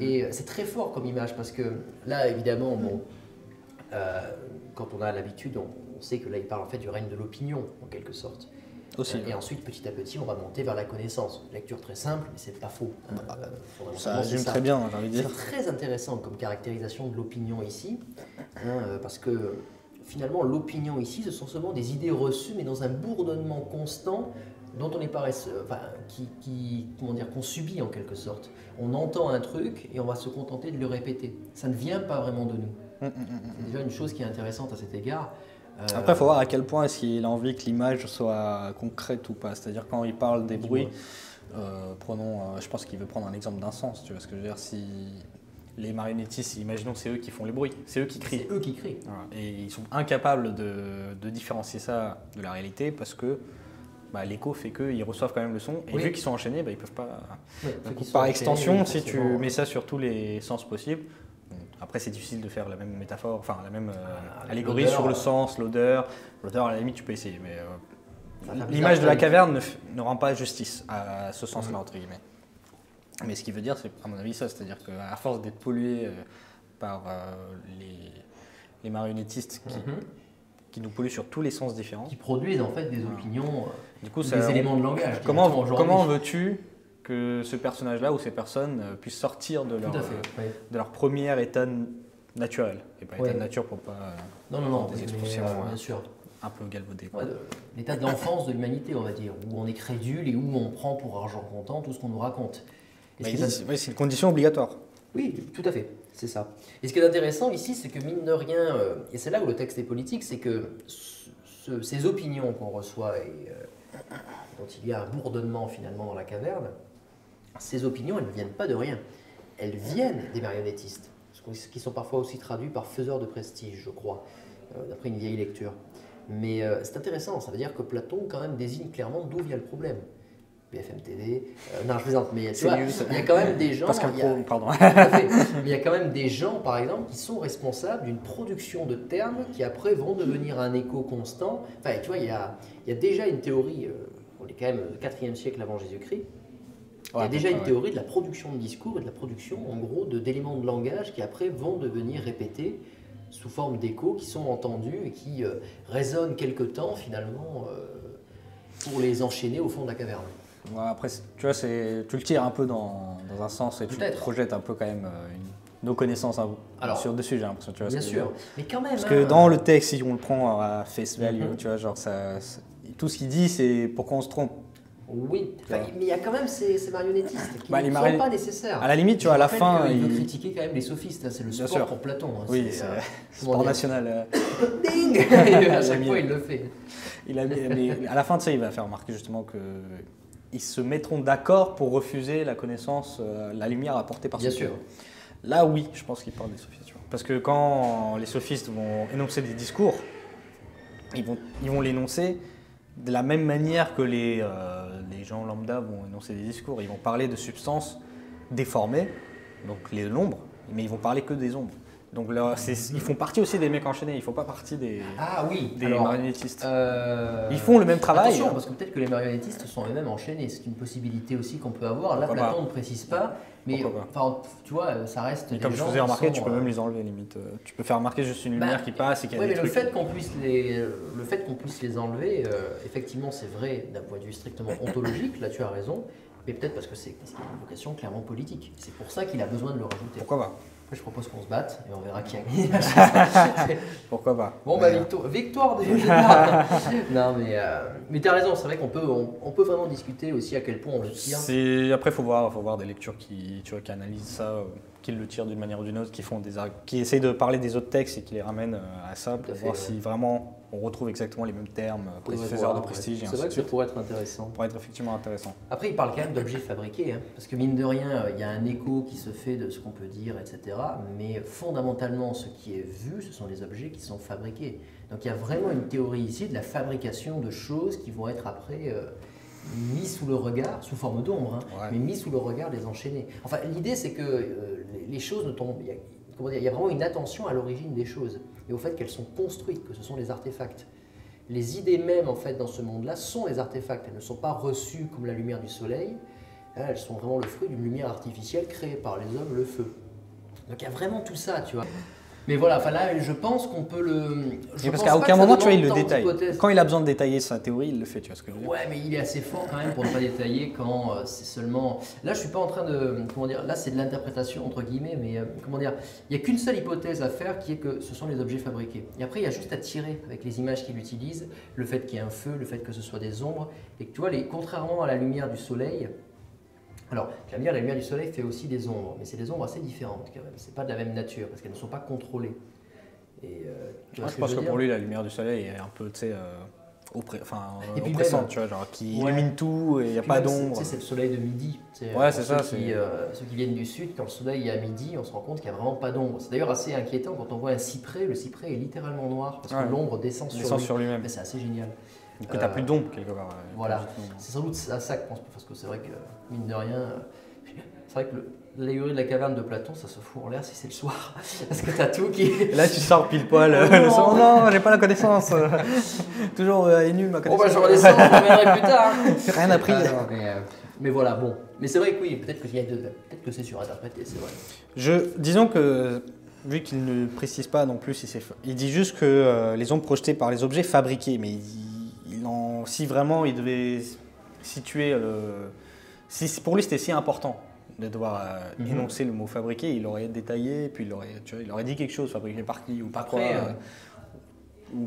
Et c'est très fort comme image parce que là, évidemment, bon, quand on a l'habitude, on sait que là, il parle en fait du règne de l'opinion en quelque sorte. Aussi, et ensuite, petit à petit, on va monter vers la connaissance. Une lecture très simple, mais c'est pas faux. Hein. Bah, ça résume très bien, j'ai envie de dire. C'est très intéressant comme caractérisation de l'opinion ici, hein, parce que. Finalement, l'opinion ici, ce sont seulement des idées reçues, mais dans un bourdonnement constant dont on est paresseux, enfin, qu'on subit en quelque sorte. On entend un truc et on va se contenter de le répéter. Ça ne vient pas vraiment de nous. C'est déjà une chose qui est intéressante à cet égard. Après, il faut voir à quel point est-ce qu'il a envie que l'image soit concrète ou pas. C'est-à-dire quand il parle des bruits, prenons, je pense qu'il veut prendre un exemple d'un sens. Tu vois ce que je veux dire, si... Les marionnettistes, imaginons, c'est eux qui font les bruits, c'est eux qui crient. C'est eux qui crient. Voilà. Et ils sont incapables de différencier ça de la réalité parce que bah, l'écho fait qu'ils reçoivent quand même le son. Et vu qu'ils sont enchaînés, bah, ils ne peuvent pas. Oui, par extension, si tu mets ça sur tous les sens possibles, bon, après c'est difficile de faire la même métaphore, enfin la même allégorie sur le sens, l'odeur. L'odeur, à la limite, tu peux essayer, mais l'image de la caverne ne rend pas justice à ce sens-là, entre guillemets. Mais ce qui veut dire, c'est à mon avis ça, c'est-à-dire qu'à force d'être pollué par les marionnettistes qui nous polluent sur tous les sens différents. Qui produisent en fait des opinions, du coup, des éléments de langage. Comment veux-tu que ce personnage-là ou ces personnes puissent sortir de leur premier état naturel? Et pas état de nature pour pas... non, des expressions bien sûr. Un peu galvaudé. Ouais, l'état d'enfance de l'humanité, on va dire, où on est crédule et où on prend pour argent comptant tout ce qu'on nous raconte. C'est une condition obligatoire. Oui, tout à fait, c'est ça. Et ce qui est intéressant ici, c'est que mine de rien, et c'est là où le texte est politique, c'est que ces opinions qu'on reçoit et dont il y a un bourdonnement finalement dans la caverne, ces opinions, elles ne viennent pas de rien. Elles viennent des marionnettistes, qui sont parfois aussi traduits par faiseurs de prestige, je crois, d'après une vieille lecture. Mais c'est intéressant, ça veut dire que Platon quand même désigne clairement d'où vient le problème. FMTV, non je plaisante, mais tu vois, il y a quand même des gens, il y a quand même des gens par exemple qui sont responsables d'une production de termes qui après vont devenir un écho constant. Enfin tu vois, il y a déjà une théorie, on est quand même au 4e siècle avant Jésus-Christ, il y a déjà une théorie de la production de discours et de la production en gros d'éléments de langage qui après vont devenir répétés sous forme d'échos qui sont entendus et qui résonnent quelque temps finalement pour les enchaîner au fond de la caverne. Après, tu vois, tu le tires un peu dans un sens et tu projettes un peu quand même nos connaissances sur deux sujets, j'ai l'impression. Bien sûr, mais quand même. Parce que dans le texte, si on le prend à face value, tu vois, genre tout ce qu'il dit, c'est pourquoi on se trompe. Oui, enfin, mais il y a quand même ces marionnettistes qui ne sont pas nécessaires. À la limite, tu vois, à la fin… Il veut critiquer quand même les sophistes, hein, c'est le sport pour Platon. Hein, oui, c'est le sport national. Ding. À chaque fois, il le fait. Mais à la fin, tu sais, il va faire remarquer justement que… Ils se mettront d'accord pour refuser la connaissance, la lumière apportée par Bien sûr. Là, oui, je pense qu'ils parlent des sophistes. Tu vois. Parce que quand les sophistes vont énoncer des discours, ils vont l'énoncer de la même manière que les gens lambda vont énoncer des discours. Ils vont parler de substances déformées, donc l'ombre, mais ils vont parler que des ombres. Donc là, ils font partie aussi des mecs enchaînés, ils ne font pas partie des, des marionnettistes. Ils font le même travail. Attention, parce que peut-être que les marionnettistes sont eux-mêmes enchaînés, c'est une possibilité aussi qu'on peut avoir. Là, Platon ne précise pas, mais tu vois, ça reste des gens. Comme je faisais remarquer, tu peux même les enlever limite. Tu peux faire remarquer juste une lumière qui passe et qu'il y a des trucs. Le fait qu'on puisse, les enlever, effectivement, c'est vrai d'un point de vue strictement ontologique, là tu as raison, mais peut-être parce que c'est une vocation clairement politique. C'est pour ça qu'il a besoin de le rajouter. Pourquoi pas ? Je propose qu'on se batte et on verra qui a gagné la chose. Pourquoi pas. Bon, bah, victoire des Génards. Non, mais tu as raison, c'est vrai qu'on peut, on peut vraiment discuter aussi à quel point on le tire. Après, il faut voir des lectures qui analysent ça, qui le tirent d'une manière ou d'une autre, qui essayent de parler des autres textes et qui les ramènent à ça pour voir si vraiment on retrouve exactement les mêmes termes, prédécesseurs de prestige et ainsi de suite. C'est vrai que ça pourrait être intéressant. Pourrait être effectivement intéressant. Après, il parle quand même d'objets fabriqués, hein, parce que mine de rien, il y a un écho qui se fait de ce qu'on peut dire, etc. Mais fondamentalement, ce qui est vu, ce sont les objets qui sont fabriqués. Donc il y a vraiment une théorie ici de la fabrication de choses qui vont être après mis sous le regard, sous forme d'ombre, hein, mais mis sous le regard des enchaînés. Enfin, l'idée, c'est que les choses ne tombent... Il y a vraiment une attention à l'origine des choses et au fait qu'elles sont construites, que ce sont les artefacts. Les idées mêmes, en fait, dans ce monde-là, sont les artefacts. Elles ne sont pas reçues comme la lumière du soleil. Elles sont vraiment le fruit d'une lumière artificielle créée par les hommes, le feu. Donc il y a vraiment tout ça, tu vois. Mais voilà, enfin là, je pense qu'on peut le... Parce qu'à aucun moment, tu vois, il le détaille. Quand il a besoin de détailler sa théorie, il le fait, tu vois ce que je veux dire. Ouais, mais il est assez fort quand même pour ne pas détailler quand c'est seulement... Là, je suis pas en train de... Comment dire? Là, c'est de l'interprétation, entre guillemets, mais comment dire? Il n'y a qu'une seule hypothèse à faire, qui est que ce sont les objets fabriqués. Et après, il y a juste à tirer avec les images qu'il utilise, le fait qu'il y ait un feu, le fait que ce soit des ombres, et que tu vois, contrairement à la lumière du soleil... Alors, la lumière du soleil fait aussi des ombres, mais c'est des ombres assez différentes quand même. C'est pas de la même nature parce qu'elles ne sont pas contrôlées. Et, je pense que pour lui, la lumière du soleil est un peu, tu sais, oppressante, tu vois, genre qui illumine tout et il n'y a pas d'ombre. C'est le soleil de midi. Ouais, c'est ça. Ceux qui viennent du sud, quand le soleil est à midi, on se rend compte qu'il n'y a vraiment pas d'ombre. C'est d'ailleurs assez inquiétant quand on voit un cyprès. Le cyprès est littéralement noir parce que l'ombre descend sur lui-même. C'est assez génial. Donc tu n'as plus d'ombre quelque part. Voilà, c'est sans doute à ça que pense, parce que c'est vrai que, mine de rien, c'est vrai que l'allégorie de la caverne de Platon, ça se fout en l'air si c'est le soir. Parce que tu as tout qui... Là tu sors pile poil, le soir, non, j'ai pas la connaissance. Toujours est nulle ma connaissance. Bon bah je redescends, je reviendrai plus tard. Rien appris. Mais voilà, bon. Mais c'est vrai que oui, peut-être que, c'est surinterprété, c'est vrai. Disons que... Vu qu'il ne précise pas non plus si c'est... Il dit juste que les ombres projetées par les objets fabriqués, mais si vraiment il devait situer... pour lui c'était si important de devoir énoncer le mot « fabriqué », il aurait détaillé, puis il aurait dit quelque chose, fabriqué par qui ou par quoi, ou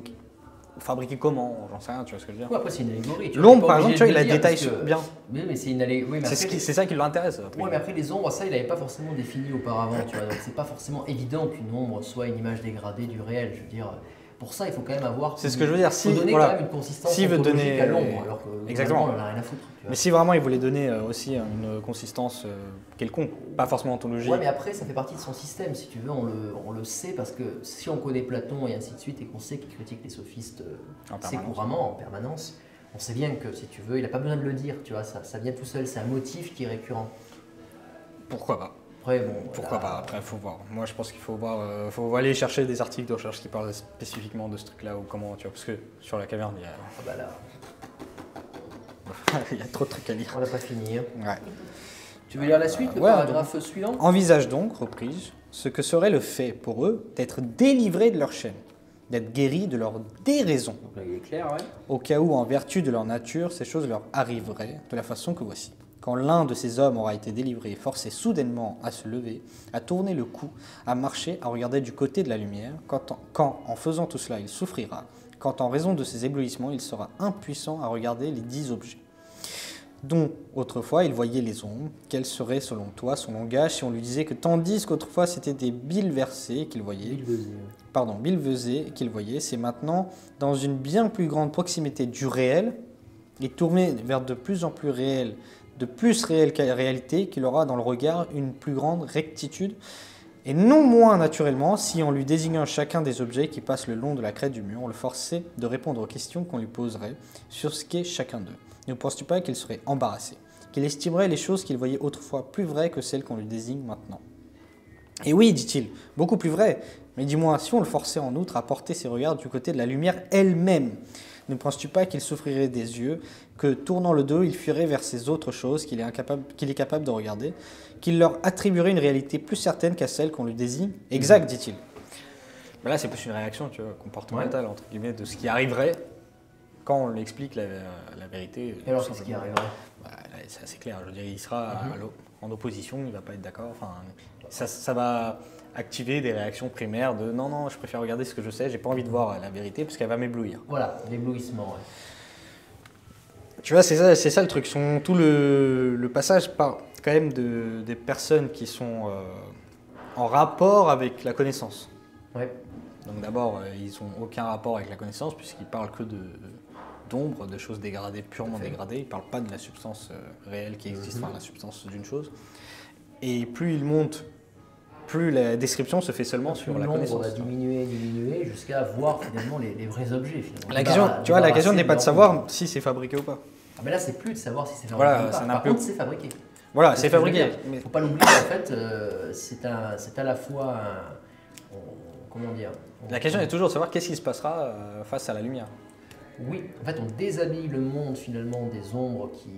fabriqué comment, j'en sais rien, tu vois ce que je veux dire. Ouais, après c'est une allégorie. L'ombre par exemple, tu vois, il la détaille bien. Oui, mais c'est une allégorie. C'est ça qui l'intéresse. Oui, mais après les ombres, ça il n'avait pas forcément défini auparavant, tu vois, donc c'est pas forcément évident qu'une ombre soit une image dégradée du réel, je veux dire... Pour ça, il faut quand même avoir. C'est ce que je veux dire. Si donner quand même une consistance ontologique à l'ombre, alors que exactement, on en a rien à foutre. Mais si vraiment il voulait donner aussi une consistance quelconque, pas forcément ontologique. Ouais, mais après, ça fait partie de son système, si tu veux. On le sait parce que si on connaît Platon et ainsi de suite et qu'on sait qu'il critique les sophistes assez couramment en permanence, on sait bien que si tu veux, il n'a pas besoin de le dire. Tu vois, ça vient tout seul. C'est un motif qui est récurrent. Pourquoi pas? Après, bon, pourquoi pas, après il faut voir. Moi je pense qu'il faut voir, faut aller chercher des articles de recherche qui parlent spécifiquement de ce truc-là ou comment, tu vois, parce que sur la caverne il y a... Ah bah là... il y a trop de trucs à lire. On n'a pas fini. Hein. Ouais. Tu veux lire la suite, le paragraphe suivant? Envisage donc, reprise, ce que serait le fait pour eux d'être délivrés de leur chaîne, d'être guéris de leur déraison. Donc là, il est clair, ouais. Au cas où, en vertu de leur nature, ces choses leur arriveraient de la façon que voici. Quand l'un de ces hommes aura été délivré, forcé soudainement à se lever, à tourner le cou, à marcher, à regarder du côté de la lumière, quand en faisant tout cela, il souffrira, quand en raison de ses éblouissements, il sera impuissant à regarder les 10 objets, dont autrefois il voyait les ombres. Quel serait selon toi son langage si on lui disait que tandis qu'autrefois c'était des billevesées qu'il voyait, c'est maintenant dans une bien plus grande proximité du réel et tourné vers de plus en plus réel, de plus réel qu'à la réalité, qu'il aura dans le regard une plus grande rectitude, et non moins naturellement, si en lui désignant chacun des objets qui passent le long de la crête du mur, on le forçait de répondre aux questions qu'on lui poserait sur ce qu'est chacun d'eux. Ne penses-tu pas qu'il serait embarrassé, qu'il estimerait les choses qu'il voyait autrefois plus vraies que celles qu'on lui désigne maintenant? Et oui, dit-il, beaucoup plus vrai, mais dis-moi, si on le forçait en outre à porter ses regards du côté de la lumière elle-même, ne penses-tu pas qu'il souffrirait des yeux, que tournant le dos, il fuirait vers ces autres choses qu'il est capable de regarder, qu'il leur attribuerait une réalité plus certaine qu'à celle qu'on lui désigne? Exact, dit-il. Ben là, c'est plus une réaction, tu vois, comportementale, entre guillemets, de ce qui arriverait quand on lui explique la vérité. Et alors, c'est ce qui arriverait? Ben, c'est assez clair, je veux dire, il sera en opposition, il ne va pas être d'accord, enfin, ça va activer des réactions primaires de « non, non, je préfère regarder ce que je sais, j'ai pas envie de voir la vérité parce qu'elle va m'éblouir ». Voilà, l'éblouissement. Ouais. Tu vois, c'est ça le truc. Tout le passage part quand même des personnes qui sont en rapport avec la connaissance. Ouais. Donc d'abord, ils n'ont aucun rapport avec la connaissance puisqu'ils parlent que d'ombre, de choses dégradées, purement dégradées. Ils ne parlent pas de la substance réelle qui existe, enfin la substance d'une chose. Et plus ils montent, plus la description se fait seulement sur la connaissance. On va diminuer jusqu'à voir finalement les vrais objets. Finalement. La question n'est pas de savoir si c'est fabriqué ou pas. Ah ben là, c'est plus de savoir si c'est fabriqué ou pas. Par contre, c'est fabriqué. Voilà, c'est fabriqué. Il ne faut pas l'oublier, en fait, c'est à la fois... comment dire... La question est toujours de savoir qu'est-ce qui se passera face à la lumière. Oui, en fait, on déshabille le monde finalement des ombres qui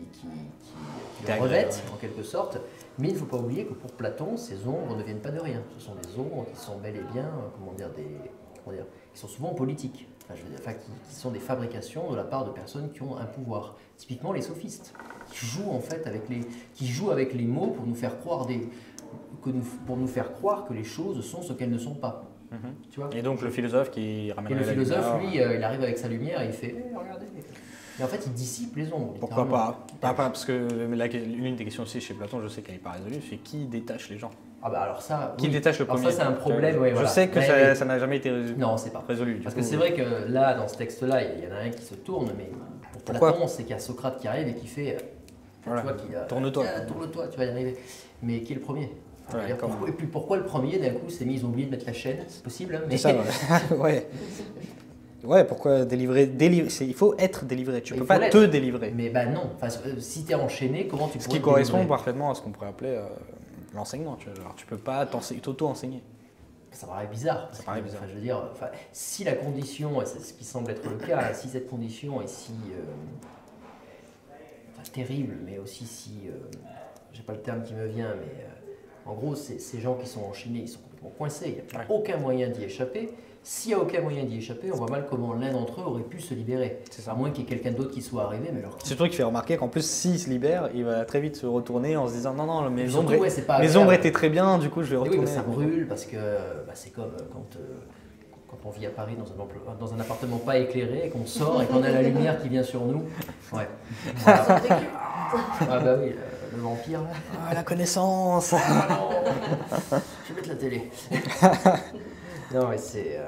le revêtent, en quelque sorte. Mais il ne faut pas oublier que pour Platon, ces ombres ne viennent pas de rien. Ce sont des ombres qui sont bel et bien, qui sont souvent politiques. Enfin, je veux dire, qui sont des fabrications de la part de personnes qui ont un pouvoir. Typiquement les sophistes, qui jouent en fait avec les mots pour nous faire croire que les choses sont ce qu'elles ne sont pas. Tu vois, et donc le philosophe qui ramène la lumière. Et le philosophe, lui, il arrive avec sa lumière et il fait « regardez ». Et en fait, il dissipe les ombres. Pourquoi pas? Parce que l'une des questions aussi chez Platon, je sais qu'elle n'est pas résolue, c'est qui détache les gens. Ah bah alors ça, qui détache le premier. Alors ça, c'est un problème. Ouais, voilà. Je sais que ça n'a jamais été résolu. Non, c'est pas résolu. Parce que c'est vrai que là, dans ce texte-là, il y en a un qui se tourne, mais pour Platon, c'est qu'il y a Socrate qui arrive et qui fait tourne-toi. Tourne-toi, tu vas y arriver. Mais qui est le premier? Ouais, et puis pourquoi le premier d'un coup s'est mis, ils ont oublié de mettre la chaîne, c'est possible, hein, mais ça, ouais. ouais, pourquoi délivrer, il faut être délivré, tu ne peux pas te délivrer. Mais bah non, enfin, si tu es enchaîné, comment tu peux te délivrer ? Ce qui correspond parfaitement à ce qu'on pourrait appeler l'enseignement, tu vois, genre, tu peux pas t'auto-enseigner. Ça paraît bizarre. Ça paraît bizarre. Enfin, je veux dire, enfin, si la condition, et c'est ce qui semble être le cas, si cette condition est si terrible, mais aussi si, j'ai pas le terme qui me vient, mais... En gros, ces gens qui sont enchaînés, ils sont complètement coincés, il n'y a aucun moyen d'y échapper. S'il n'y a aucun moyen d'y échapper, on voit mal comment l'un d'entre eux aurait pu se libérer. À moins qu'il y ait quelqu'un d'autre qui soit arrivé. C'est surtout qui fait remarquer qu'en plus, s'il se libère, il va très vite se retourner en se disant « Non, non, mes ombres étaient très bien, du coup je vais retourner. » Oui, mais ça brûle parce que c'est comme quand on vit à Paris dans un appartement pas éclairé et qu'on sort et qu'on a la lumière qui vient sur nous. Ouais. Ah bah oui, le vampire là. Ah, la connaissance. Je vais mettre la télé. Non mais c'est...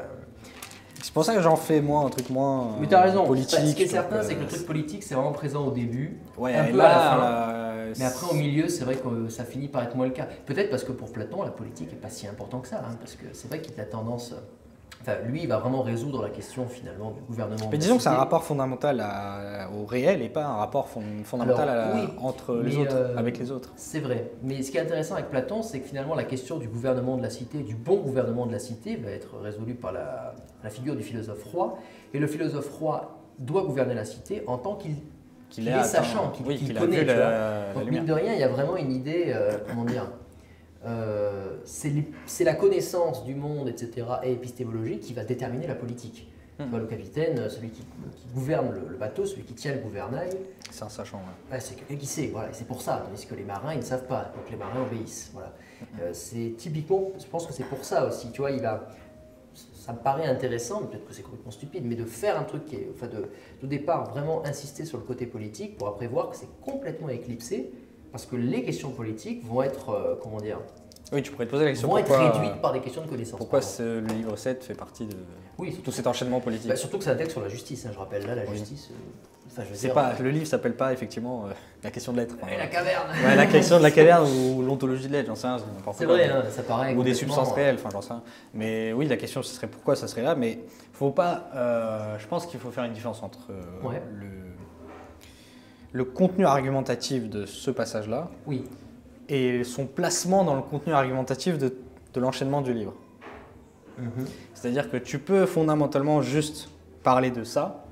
C'est pour ça que j'en fais moins, un truc moins politique. Mais t'as raison, ce qui est certain c'est que le truc politique c'est vraiment présent au début, un peu là, à la fin. Mais après au milieu c'est vrai que ça finit par être moins le cas. Peut-être parce que pour Platon la politique n'est pas si importante que ça, hein, parce que c'est vrai qu'il a tendance... Enfin, lui, il va vraiment résoudre la question, finalement, du gouvernement. Mais disons que c'est un rapport fondamental au réel et pas un rapport fondamental avec les autres. C'est vrai. Mais ce qui est intéressant avec Platon, c'est que finalement, la question du gouvernement de la cité, du bon gouvernement de la cité, va être résolue par la figure du philosophe roi. Et le philosophe roi doit gouverner la cité en tant qu'il est sachant, qu'il connaît. Donc, mine de rien, il y a vraiment une idée, comment dire, c'est la connaissance du monde, etc., et épistémologique qui va déterminer la politique. Tu vois, le capitaine, celui qui gouverne le bateau, celui qui tient le gouvernail. C'est un sachant, ouais. C'est quelqu'un qui sait, voilà, c'est pour ça, tandis que les marins, ils ne savent pas, donc les marins obéissent. Voilà. C'est typiquement, je pense que c'est pour ça aussi, tu vois, ça me paraît intéressant, mais peut-être que c'est complètement stupide, mais de faire un truc qui est, enfin, de départ, vraiment insister sur le côté politique pour après voir que c'est complètement éclipsé. Parce que les questions politiques vont être, comment dire, oui, tu pourrais te poser la question, vont être réduites par des questions de connaissance. Pourquoi le livre 7 fait partie de tout cet enchaînement politique? Bah, surtout que c'est un texte sur la justice, hein, je rappelle, là, la justice... Enfin, je veux dire, le livre ne s'appelle pas, effectivement, la question de l'être. Enfin, la caverne. Ouais, la question de la caverne ou l'ontologie de l'être, j'en sais rien. C'est vrai, hein, ça paraît... Ou des substances réelles, enfin, j'en sais rien. Mais oui, la question, ce serait pourquoi ça serait là, mais faut pas... je pense qu'il faut faire une différence entre le contenu argumentatif de ce passage-là et son placement dans le contenu argumentatif de de l'enchaînement du livre. Mmh. C'est-à-dire que tu peux fondamentalement juste parler de ça,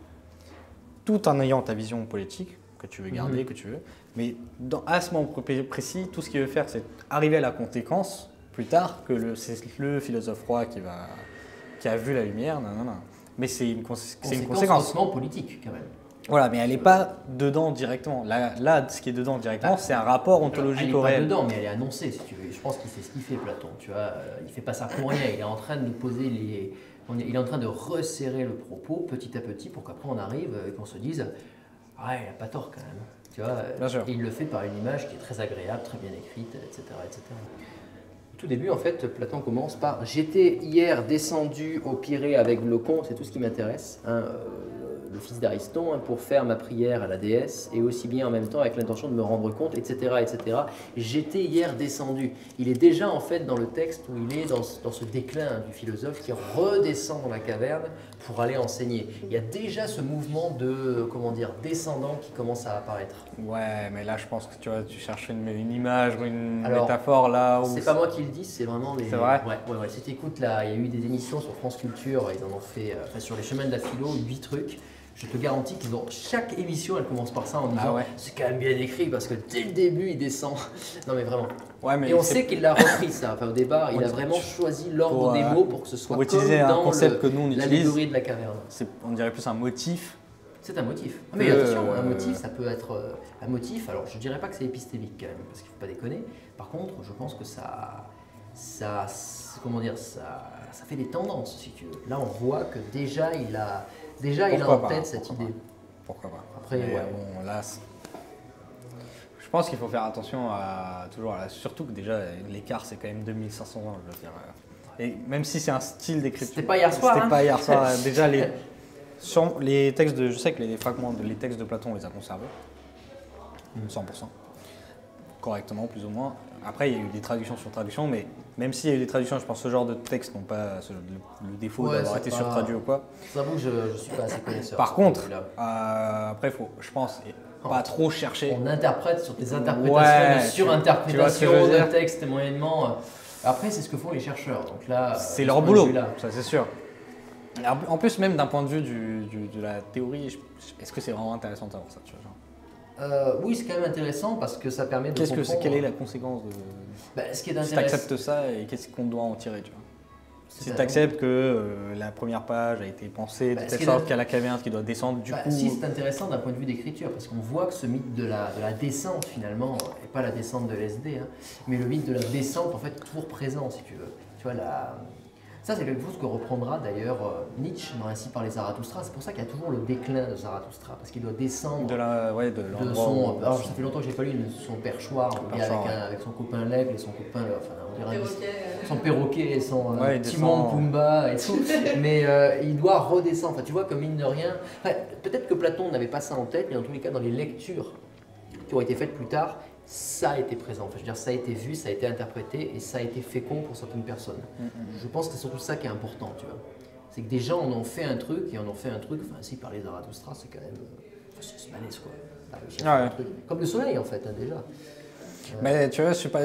tout en ayant ta vision politique que tu veux garder, que tu veux, mais à ce moment précis, tout ce qu'il veut faire, c'est arriver à la conséquence plus tard que c'est le philosophe roi qui a vu la lumière, nanana. Mais c'est une conséquence politique quand même. Voilà, mais elle n'est pas dedans directement. Là, ce qui est dedans directement, c'est un rapport ontologique au réel. Elle n'est pas dedans, mais elle est annoncée, si tu veux. Je pense qu'il sait ce qu'il fait, Platon. Tu vois, il fait pas ça pour rien. Il est en train de poser les... Il est en train de resserrer le propos petit à petit pour qu'après on arrive et qu'on se dise « Ah, il n'a pas tort quand même. » Tu vois, il le fait par une image qui est très agréable, très bien écrite, etc. etc. Tout début, en fait, Platon commence par « J'étais hier descendu au Pirée avec Glaucon, c'est tout ce qui m'intéresse. Hein, » le fils d'Ariston, hein, pour faire ma prière à la déesse, et aussi bien en même temps avec l'intention de me rendre compte, etc. etc. J'étais hier descendu. Il est déjà en fait dans le texte où il est dans ce déclin, hein, du philosophe qui redescend dans la caverne pour aller enseigner. Il y a déjà ce mouvement de, comment dire, descendant qui commence à apparaître. Ouais, mais là je pense que tu cherches une image ou une métaphore là. C'est pas moi qui le dis, c'est vraiment les... C'est vrai. Ouais. Si t'écoutes là, il y a eu des émissions sur France Culture, ils en ont fait, enfin, sur les chemins de la philo, 8 trucs. Je te garantis que dans chaque émission, elle commence par ça en disant c'est quand même bien écrit parce que dès le début, il descend. Non mais vraiment. Ouais, mais et on sait qu'il l'a repris ça. Enfin, au départ, il a vraiment choisi l'ordre des mots pour que ce soit comme dans un concept que nous on utilise, de la caverne. On dirait plus un motif. C'est un motif. Mais attention, un motif, ça peut être un motif. Alors, je ne dirais pas que c'est épistémique quand même, parce qu'il ne faut pas déconner. Par contre, je pense que ça fait des tendances, si tu veux. Là, on voit que déjà, il a en tête cette idée. Pourquoi pas. Après, bon, là, je pense qu'il faut faire attention à toujours, surtout que déjà l'écart c'est quand même 2500 ans, je veux dire. Et même si c'est un style d'écriture. C'était pas hier soir. C'était pas hier soir. Déjà les textes de, je sais que les fragments, les textes de Platon, on les a conservés, 100%, correctement plus ou moins. Après, il y a eu des traductions sur traductions, mais même s'il y a eu des traductions, je pense que ce genre de textes n'ont pas le défaut d'avoir été surtraduit ou quoi. J'avoue que je ne suis pas assez connaisseur. Par contre, après, faut, je pense, pas trop chercher. On interprète sur des interprétations, des surinterprétations de textes moyennement. Après, c'est ce que font les chercheurs. Donc là, c'est leur boulot, ça c'est sûr. En plus, même d'un point de vue de la théorie, est-ce que c'est vraiment intéressant d'avoir ça, tu vois, genre. Oui, c'est quand même intéressant parce que ça permet de comprendre… Quelle est la conséquence de… ce qui est intéressant, si tu acceptes ça, et qu'est-ce qu'on doit en tirer, tu vois. Si tu acceptes que la première page a été pensée de telle sorte qu'il y a la caverne qui doit descendre, du coup… Si, c'est intéressant d'un point de vue d'écriture parce qu'on voit que ce mythe de la descente finalement, et pas la descente de l'SD, hein, mais le mythe de la descente en fait toujours présent si tu veux. Tu vois, ça, c'est quelque chose que reprendra d'ailleurs Nietzsche dans Ainsi parlait Zarathoustra. C'est pour ça qu'il y a toujours le déclin de Zarathoustra, parce qu'il doit descendre de son... Alors, ça fait longtemps que je n'ai pas lu son perchoir, avec son copain l'aigle et son copain... Enfin, son perroquet et son Timon, Pumba et tout. Mais il doit redescendre. Enfin, tu vois, comme mine de rien... Enfin, peut-être que Platon n'avait pas ça en tête, mais en tous les cas, dans les lectures qui ont été faites plus tard, ça a été présent, enfin, je veux dire, ça a été vu, ça a été interprété et ça a été fécond pour certaines personnes. Je pense que c'est surtout ça qui est important, tu vois. C'est que des gens en ont fait un truc et en ont fait un truc, enfin si par les Zarathoustra, c'est quand même, c'est balèze quoi. Comme le soleil en fait, hein, déjà. Mais tu vois, je sais pas,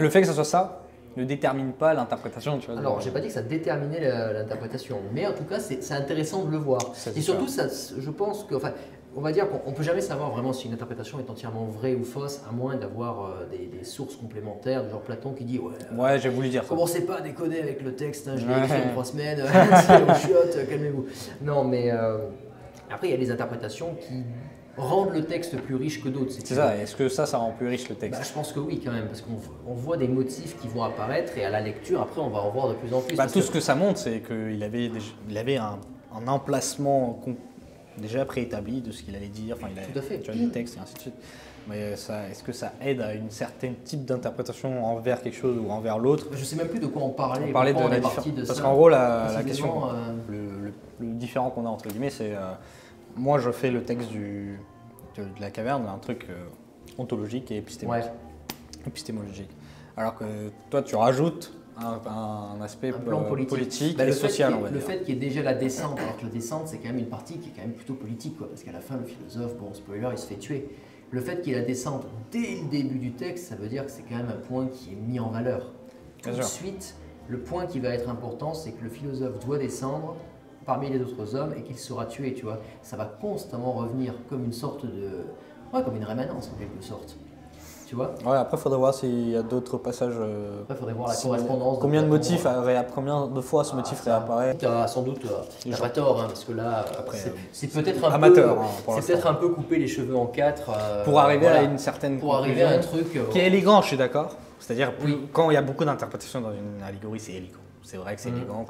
le fait que ça soit ça ne détermine pas l'interprétation, tu vois. Alors, j'ai pas dit que ça déterminait l'interprétation, mais en tout cas, c'est intéressant de le voir. Et surtout, ça, je pense que, enfin, on va dire qu'on ne peut jamais savoir vraiment si une interprétation est entièrement vraie ou fausse, à moins d'avoir des sources complémentaires, genre Platon qui dit j'ai voulu dire ça. Commencez pas à déconner avec le texte, hein, je l'ai écrit en 3 semaines, chiottes, calmez-vous. Non, mais après, il y a des interprétations qui rendent le texte plus riche que d'autres. C'est ça, est-ce que ça rend plus riche le texte? Je pense que oui, quand même, parce qu'on voit des motifs qui vont apparaître et à la lecture, après, on va en voir de plus en plus. Tout ce que ça montre, c'est qu'il avait un emplacement déjà préétabli de ce qu'il allait dire, enfin il a des textes et ainsi de suite. Mais est-ce que ça aide à une certaine type d'interprétation envers quelque chose ou envers l'autre? Je sais même plus de quoi on parlait. On parlait de la différence. Parce qu'en gros, la question, le différent qu'on a entre guillemets, c'est moi je fais le texte de la caverne, un truc ontologique et épistémologique. Alors que toi tu rajoutes un aspect politique et social. Le fait qu'il y ait déjà la descente, alors que la descente c'est quand même une partie qui est quand même plutôt politique, quoi, parce qu'à la fin le philosophe, bon spoiler, il se fait tuer. Le fait qu'il y ait la descente dès le début du texte, ça veut dire que c'est quand même un point qui est mis en valeur. Tout de suite, Le point qui va être important, c'est que le philosophe doit descendre parmi les autres hommes et qu'il sera tué, tu vois. Ça va constamment revenir comme une sorte de... Ouais, comme une rémanence en quelque sorte. Tu vois? Ouais, après il faudrait voir s'il y a d'autres passages. Après il faudrait voir la correspondance. Combien de motifs, combien de fois ce motif réapparaît? Sans doute, t'as pas tort, hein, parce que là, c'est peut-être un amateur, peu, hein, c'est peut-être un peu couper les cheveux en quatre. Pour arriver à une certaine. Pour arriver à un truc. Qui est élégant, je suis d'accord. C'est-à-dire, oui, quand il y a beaucoup d'interprétations dans une allégorie, c'est élégant. C'est vrai que c'est élégant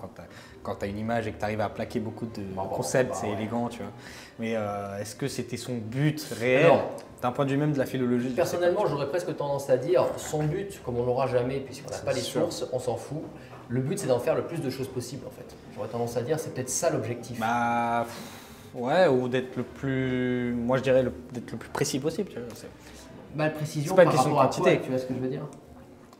quand tu as une image et que tu arrives à plaquer beaucoup de concepts, c'est élégant, tu vois. Mais est-ce que c'était son but réel d'un point de vue même de la philologie? Personnellement, j'aurais presque tendance à dire son but, comme on l'aura jamais, puisqu'on n'a pas les sources, on s'en fout. Le but, c'est d'en faire le plus de choses possible, en fait. J'aurais tendance à dire, c'est peut-être ça l'objectif. Bah, ouais, ou d'être le plus, moi je dirais, d'être le plus précis possible. Tu vois, bah, la précision par rapport à quoi, tu vois ce que je veux dire?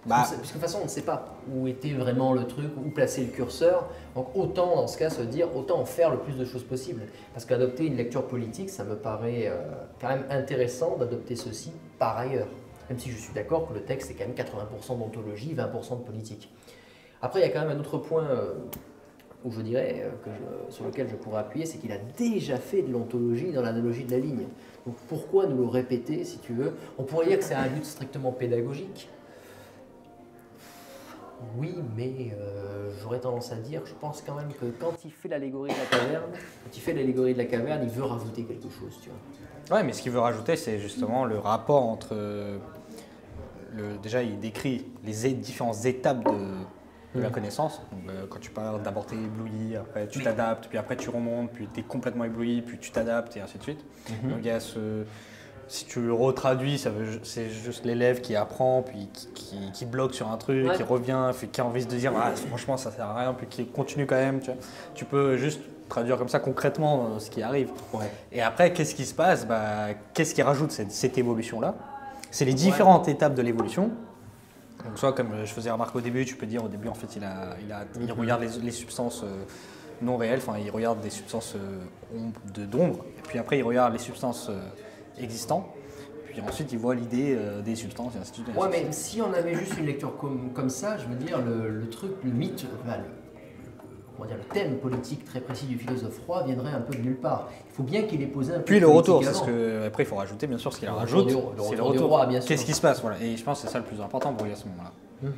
Bah, parce que de toute façon, on ne sait pas où était vraiment le truc, où placer le curseur. Donc autant, dans ce cas, se dire, autant en faire le plus de choses possible. Parce qu'adopter une lecture politique, ça me paraît quand même intéressant d'adopter ceci par ailleurs. Même si je suis d'accord que le texte est quand même 80% d'ontologie, 20% de politique. Après, il y a quand même un autre point où je dirais, sur lequel je pourrais appuyer, c'est qu'il a déjà fait de l'ontologie dans l'analogie de la ligne. Donc pourquoi nous le répéter, si tu veux? On pourrait dire que c'est un but strictement pédagogique. Oui, mais j'aurais tendance à dire, je pense quand même que quand il fait l'allégorie de la caverne, il veut rajouter quelque chose, tu vois. Ouais, mais ce qu'il veut rajouter, c'est justement le rapport entre... déjà, il décrit les différentes étapes de la connaissance. Donc, quand tu parles d'abord, t'es ébloui, après tu t'adaptes, puis après tu remontes, puis t'es complètement ébloui, puis tu t'adaptes, et ainsi de suite. Donc il y a ce... Si tu le retraduis, c'est juste l'élève qui apprend, puis qui bloque sur un truc, qui revient, puis qui a envie de dire ah, franchement ça sert à rien, puis qui continue quand même. Tu vois. Tu peux juste traduire comme ça concrètement ce qui arrive. Ouais. Et après, qu'est-ce qui se passe? Bah, qu'est-ce qui rajoute cette évolution-là? C'est les différentes étapes de l'évolution. Donc, soit comme je faisais remarque au début, tu peux dire au début en fait il regarde les substances non réelles, enfin il regarde des substances d'ombre, et puis après il regarde les substances existants, puis ensuite il voit l'idée des substances et ainsi de suite. Ouais, mais si on avait juste une lecture comme ça, je veux dire, le mythe, enfin, on va dire, le thème politique très précis du philosophe roi viendrait un peu de nulle part. Il faut bien qu'il ait posé un peu. Puis le retour, parce que après il faut rajouter bien sûr ce qu'il rajoute, c'est le retour. Qu'est-ce qui se passe, voilà. Et je pense que c'est ça le plus important pour lui à ce moment-là.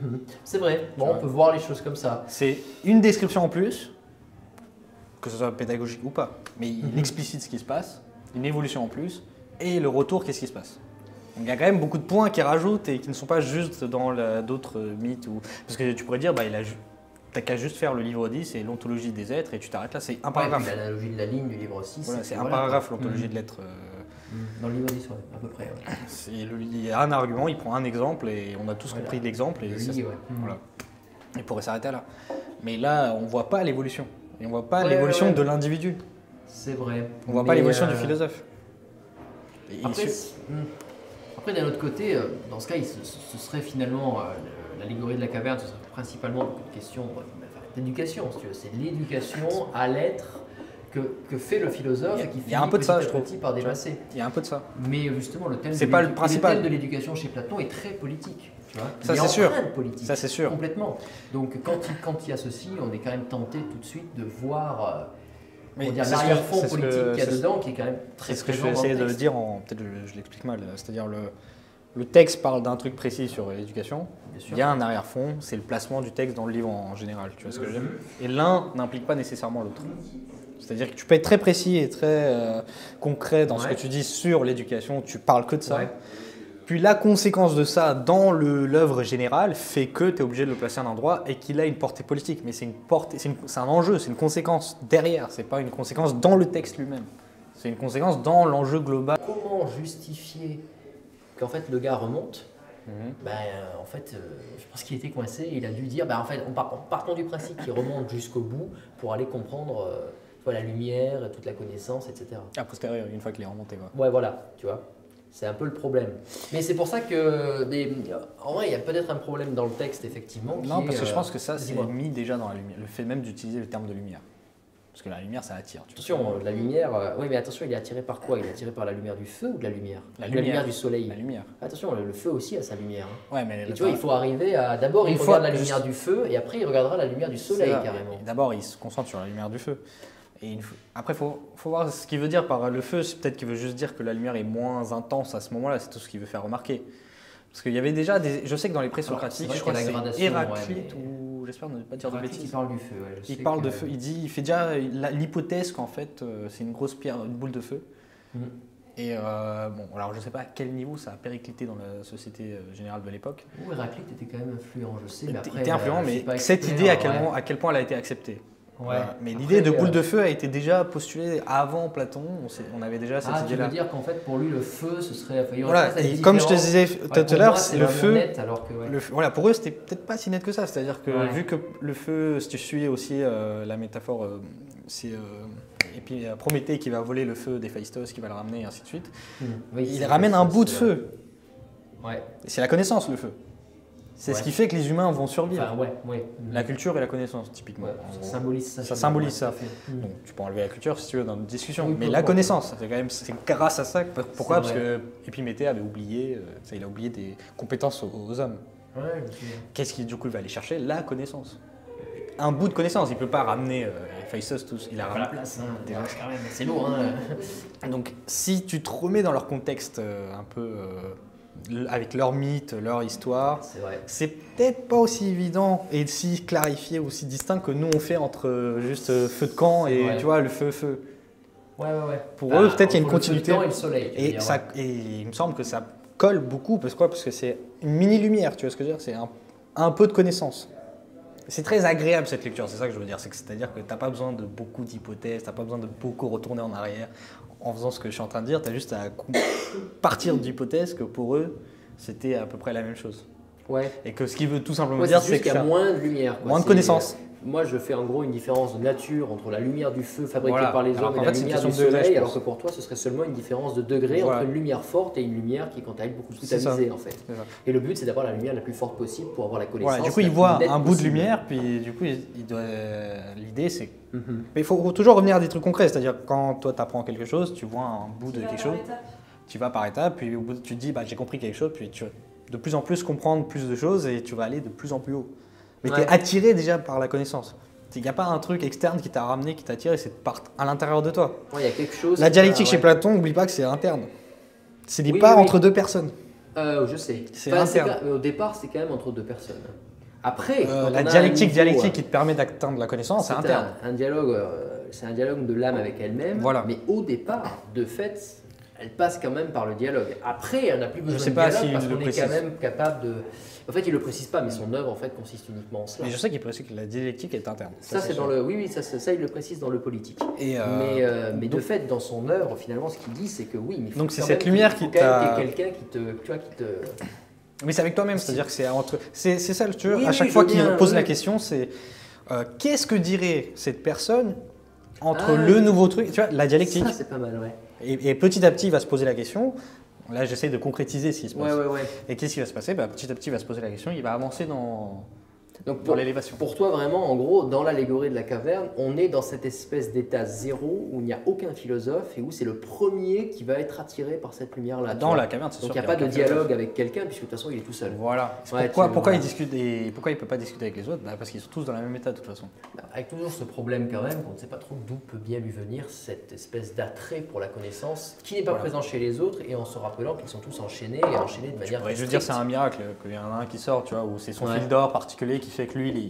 C'est vrai, bon, on peut voir les choses comme ça. C'est une description en plus, que ce soit pédagogique ou pas, mais il explicite ce qui se passe, une évolution en plus. Et le retour, qu'est-ce qui se passe? Donc, il y a quand même beaucoup de points qui rajoutent et qui ne sont pas juste dans d'autres mythes. Parce que tu pourrais dire, bah, t'as qu'à juste faire le livre 10 et l'ontologie des êtres et tu t'arrêtes là, c'est un paragraphe. Ouais, l'analogie de la ligne du livre 6. Voilà, c'est un paragraphe, l'ontologie de l'être. Dans le livre 10, ouais, à peu près. Ouais. Il y a un argument, il prend un exemple et on a tous compris l'exemple. Il pourrait s'arrêter là. Mais là, on ne voit pas l'évolution. Et on ne voit pas l'évolution de l'individu. C'est vrai. On ne voit pas l'évolution du philosophe. Après d'un autre côté, dans ce cas, ce serait finalement, l'allégorie de la caverne, ce serait principalement une question d'éducation, si tu veux. C'est l'éducation à l'être que fait le philosophe et qui finit petit à petit par dépasser. Il y a un peu de ça. Mais justement, le thème de l'éducation chez Platon est très politique. Tu vois, ça c'est sûr. Ça c'est sûr. Complètement. Donc quand il y a ceci, on est quand même tenté tout de suite de voir... l'arrière-fond politique qu'il y a dedans qui est quand même très présent. C'est ce que je vais essayer de dire, peut-être je l'explique mal, c'est-à-dire le texte parle d'un truc précis sur l'éducation, il y a un arrière-fond, c'est le placement du texte dans le livre en général, tu vois ce que j'aime. Et l'un n'implique pas nécessairement l'autre. C'est-à-dire que tu peux être très précis et très concret dans ce que tu dis sur l'éducation, tu parles que de ça. Puis la conséquence de ça dans l'œuvre générale fait que tu es obligé de le placer à un endroit et qu'il a une portée politique. Mais c'est un enjeu, c'est une conséquence derrière, c'est pas une conséquence dans le texte lui-même. C'est une conséquence dans l'enjeu global. Comment justifier qu'en fait le gars remonte? En fait, je pense qu'il était coincé et il a dû dire, en fait, partons du principe qu'il remonte jusqu'au bout pour aller comprendre la lumière, toute la connaissance, etc. A posteriori, une fois qu'il est remonté. Ouais, voilà, tu vois. C'est un peu le problème. Mais c'est pour ça que, en vrai, il y a peut-être un problème dans le texte, effectivement. Non, parce que je pense que ça, c'est mis déjà dans la lumière. Le fait même d'utiliser le terme de lumière. Parce que la lumière, ça attire. Attention, la lumière... oui, mais attention, il est attiré par quoi? Il est attiré par la lumière du feu ou de la lumière? La lumière du soleil. La lumière. Attention, le feu aussi a sa lumière. Hein. Ouais, mais et tu vois, il faut arriver à... D'abord, il regarde la lumière du feu et après, il regardera la lumière du soleil, carrément. D'abord, il se concentre sur la lumière du feu. Et après, il faut voir ce qu'il veut dire par le feu. Peut-être qu'il veut juste dire que la lumière est moins intense à ce moment-là. C'est tout ce qu'il veut faire remarquer. Parce qu'il y avait déjà des... Je sais que dans les présocratiques, je crois que c'est Héraclite ou... J'espère ne pas dire de bêtises. Il parle du feu. Ouais, il parle de feu. Il dit, il fait déjà l'hypothèse qu'en fait c'est une grosse pierre, une boule de feu. Et bon, alors je sais pas à quel niveau ça a périclité dans la société générale de l'époque. Ou Héraclite était quand même influent, je sais. Il était influent, mais cette idée à quel point elle a été acceptée. Ouais. Mais l'idée de boule de feu a été déjà postulée avant Platon, on avait déjà cette idée-là. Ça veut dire qu'en fait pour lui le feu ce serait... Enfin, voilà, et comme je te disais tout à l'heure, le feu, voilà, pour eux c'était peut-être pas si net que ça, c'est-à-dire que vu que le feu, si tu suis aussi la métaphore, c'est Prométhée qui va voler le feu d'Héphaïstos, qui va le ramener et ainsi de suite, il ramène un bout de feu, c'est la connaissance le feu. C'est ce qui fait que les humains vont survivre. Enfin, la culture et la connaissance, typiquement. Ouais, ça symbolise ça. Ça symbolise ça. Donc, tu peux enlever la culture si tu veux dans notre discussion. Oui, mais la connaissance, c'est grâce à ça. Pourquoi? Parce que Épiméthée avait oublié, il a oublié des compétences aux hommes. Ouais, qu'est-ce qu'il va aller chercher? La connaissance. Un bout de connaissance. Il ne peut pas ramener Héphaïstos tous. Il a ramené la place. C'est lourd. Donc, si tu te remets dans leur contexte un peu... avec leur mythe, leur histoire, c'est peut-être pas aussi évident et si clarifié, aussi distinct que nous on fait entre juste feu de camp et tu vois le feu. Ouais. Pour eux, peut-être il y a une continuité. Le feu de camp et le soleil. Et, et il me semble que ça colle beaucoup parce que c'est une mini lumière, tu vois ce que je veux dire, c'est un peu de connaissance. C'est très agréable cette lecture, c'est ça que je veux dire, c'est-à-dire que t'as pas besoin de beaucoup d'hypothèses, t'as pas besoin de beaucoup retourner en arrière. En faisant ce que je suis en train de dire, tu as juste à partir d'hypothèses que pour eux, c'était à peu près la même chose. Ouais. Et que ce qu'il veut tout simplement dire, c'est qu'il y a moins de lumière. Moins de connaissances. Moi, je fais en gros une différence de nature entre la lumière du feu fabriquée par les hommes et la lumière du soleil, alors que pour toi, ce serait seulement une différence de degré entre une lumière forte et une lumière qui, quant à elle, beaucoup plus tamisée, en fait. Et le but, c'est d'avoir la lumière la plus forte possible pour avoir la connaissance. Du coup, il voit un bout de lumière, puis du coup, l'idée, c'est... Mais il faut toujours revenir à des trucs concrets, c'est-à-dire quand toi, tu apprends quelque chose, tu vois un bout de quelque chose, tu vas par étapes, puis au bout, tu te dis, j'ai compris quelque chose, puis tu vas de plus en plus comprendre plus de choses et tu vas aller de plus en plus haut. Mais tu es attiré déjà par la connaissance. Il n'y a pas un truc externe qui t'a ramené, qui t'attire, c'est à l'intérieur de toi. Il y a quelque chose... La dialectique chez Platon, n'oublie pas que c'est interne. C'est des parts entre deux personnes. Je sais. C'est interne. Au départ, c'est quand même entre deux personnes. Après, la dialectique qui te permet d'atteindre la connaissance, c'est interne. C'est un dialogue de l'âme avec elle-même, mais au départ, de fait, elle passe quand même par le dialogue. Après, elle n'a plus besoin de dialogue parce qu'on est quand même capable de... En fait, il ne le précise pas, mais son œuvre en fait consiste uniquement en cela. Mais je sais qu'il précise que la dialectique est interne. Ça, c'est dans le... ça, il le précise dans le politique. Et mais de fait, dans son œuvre, finalement, ce qu'il dit, c'est que oui, mais il faut donc c'est cette lumière qui t'a... quelqu'un qui te, tu vois, qui te... Mais c'est avec toi-même, c'est-à-dire que c'est entre... C'est ça le truc. À chaque fois qu'il pose la question, c'est qu'est-ce que dirait cette personne entre le nouveau truc, tu vois, la dialectique. Ça, c'est pas mal, ouais. Et petit à petit, il va se poser la question. Là, j'essaie de concrétiser ce qui se passe. Et qu'est-ce qui va se passer? Petit à petit, il va se poser la question. Il va avancer dans, l'élévation. Pour toi, vraiment, en gros, dans l'allégorie de la caverne, on est dans cette espèce d'état zéro où il n'y a aucun philosophe et où c'est le premier qui va être attiré par cette lumière-là. Dans la caverne, c'est sûr. Donc, il n'y a pas de dialogue avec quelqu'un puisque de toute façon, il est tout seul. Voilà. Pourquoi il discute et pourquoi il ne peut pas discuter avec les autres? Parce qu'ils sont tous dans la même état de toute façon. Avec toujours ce problème quand même, qu'on ne sait pas trop d'où peut bien lui venir cette espèce d'attrait pour la connaissance qui n'est pas présent chez les autres et en se rappelant qu'ils sont tous enchaînés et enchaînés de manière... Je veux dire, c'est un miracle qu'il y en a un qui sort, tu vois, où c'est son fil d'or particulier qui fait que lui,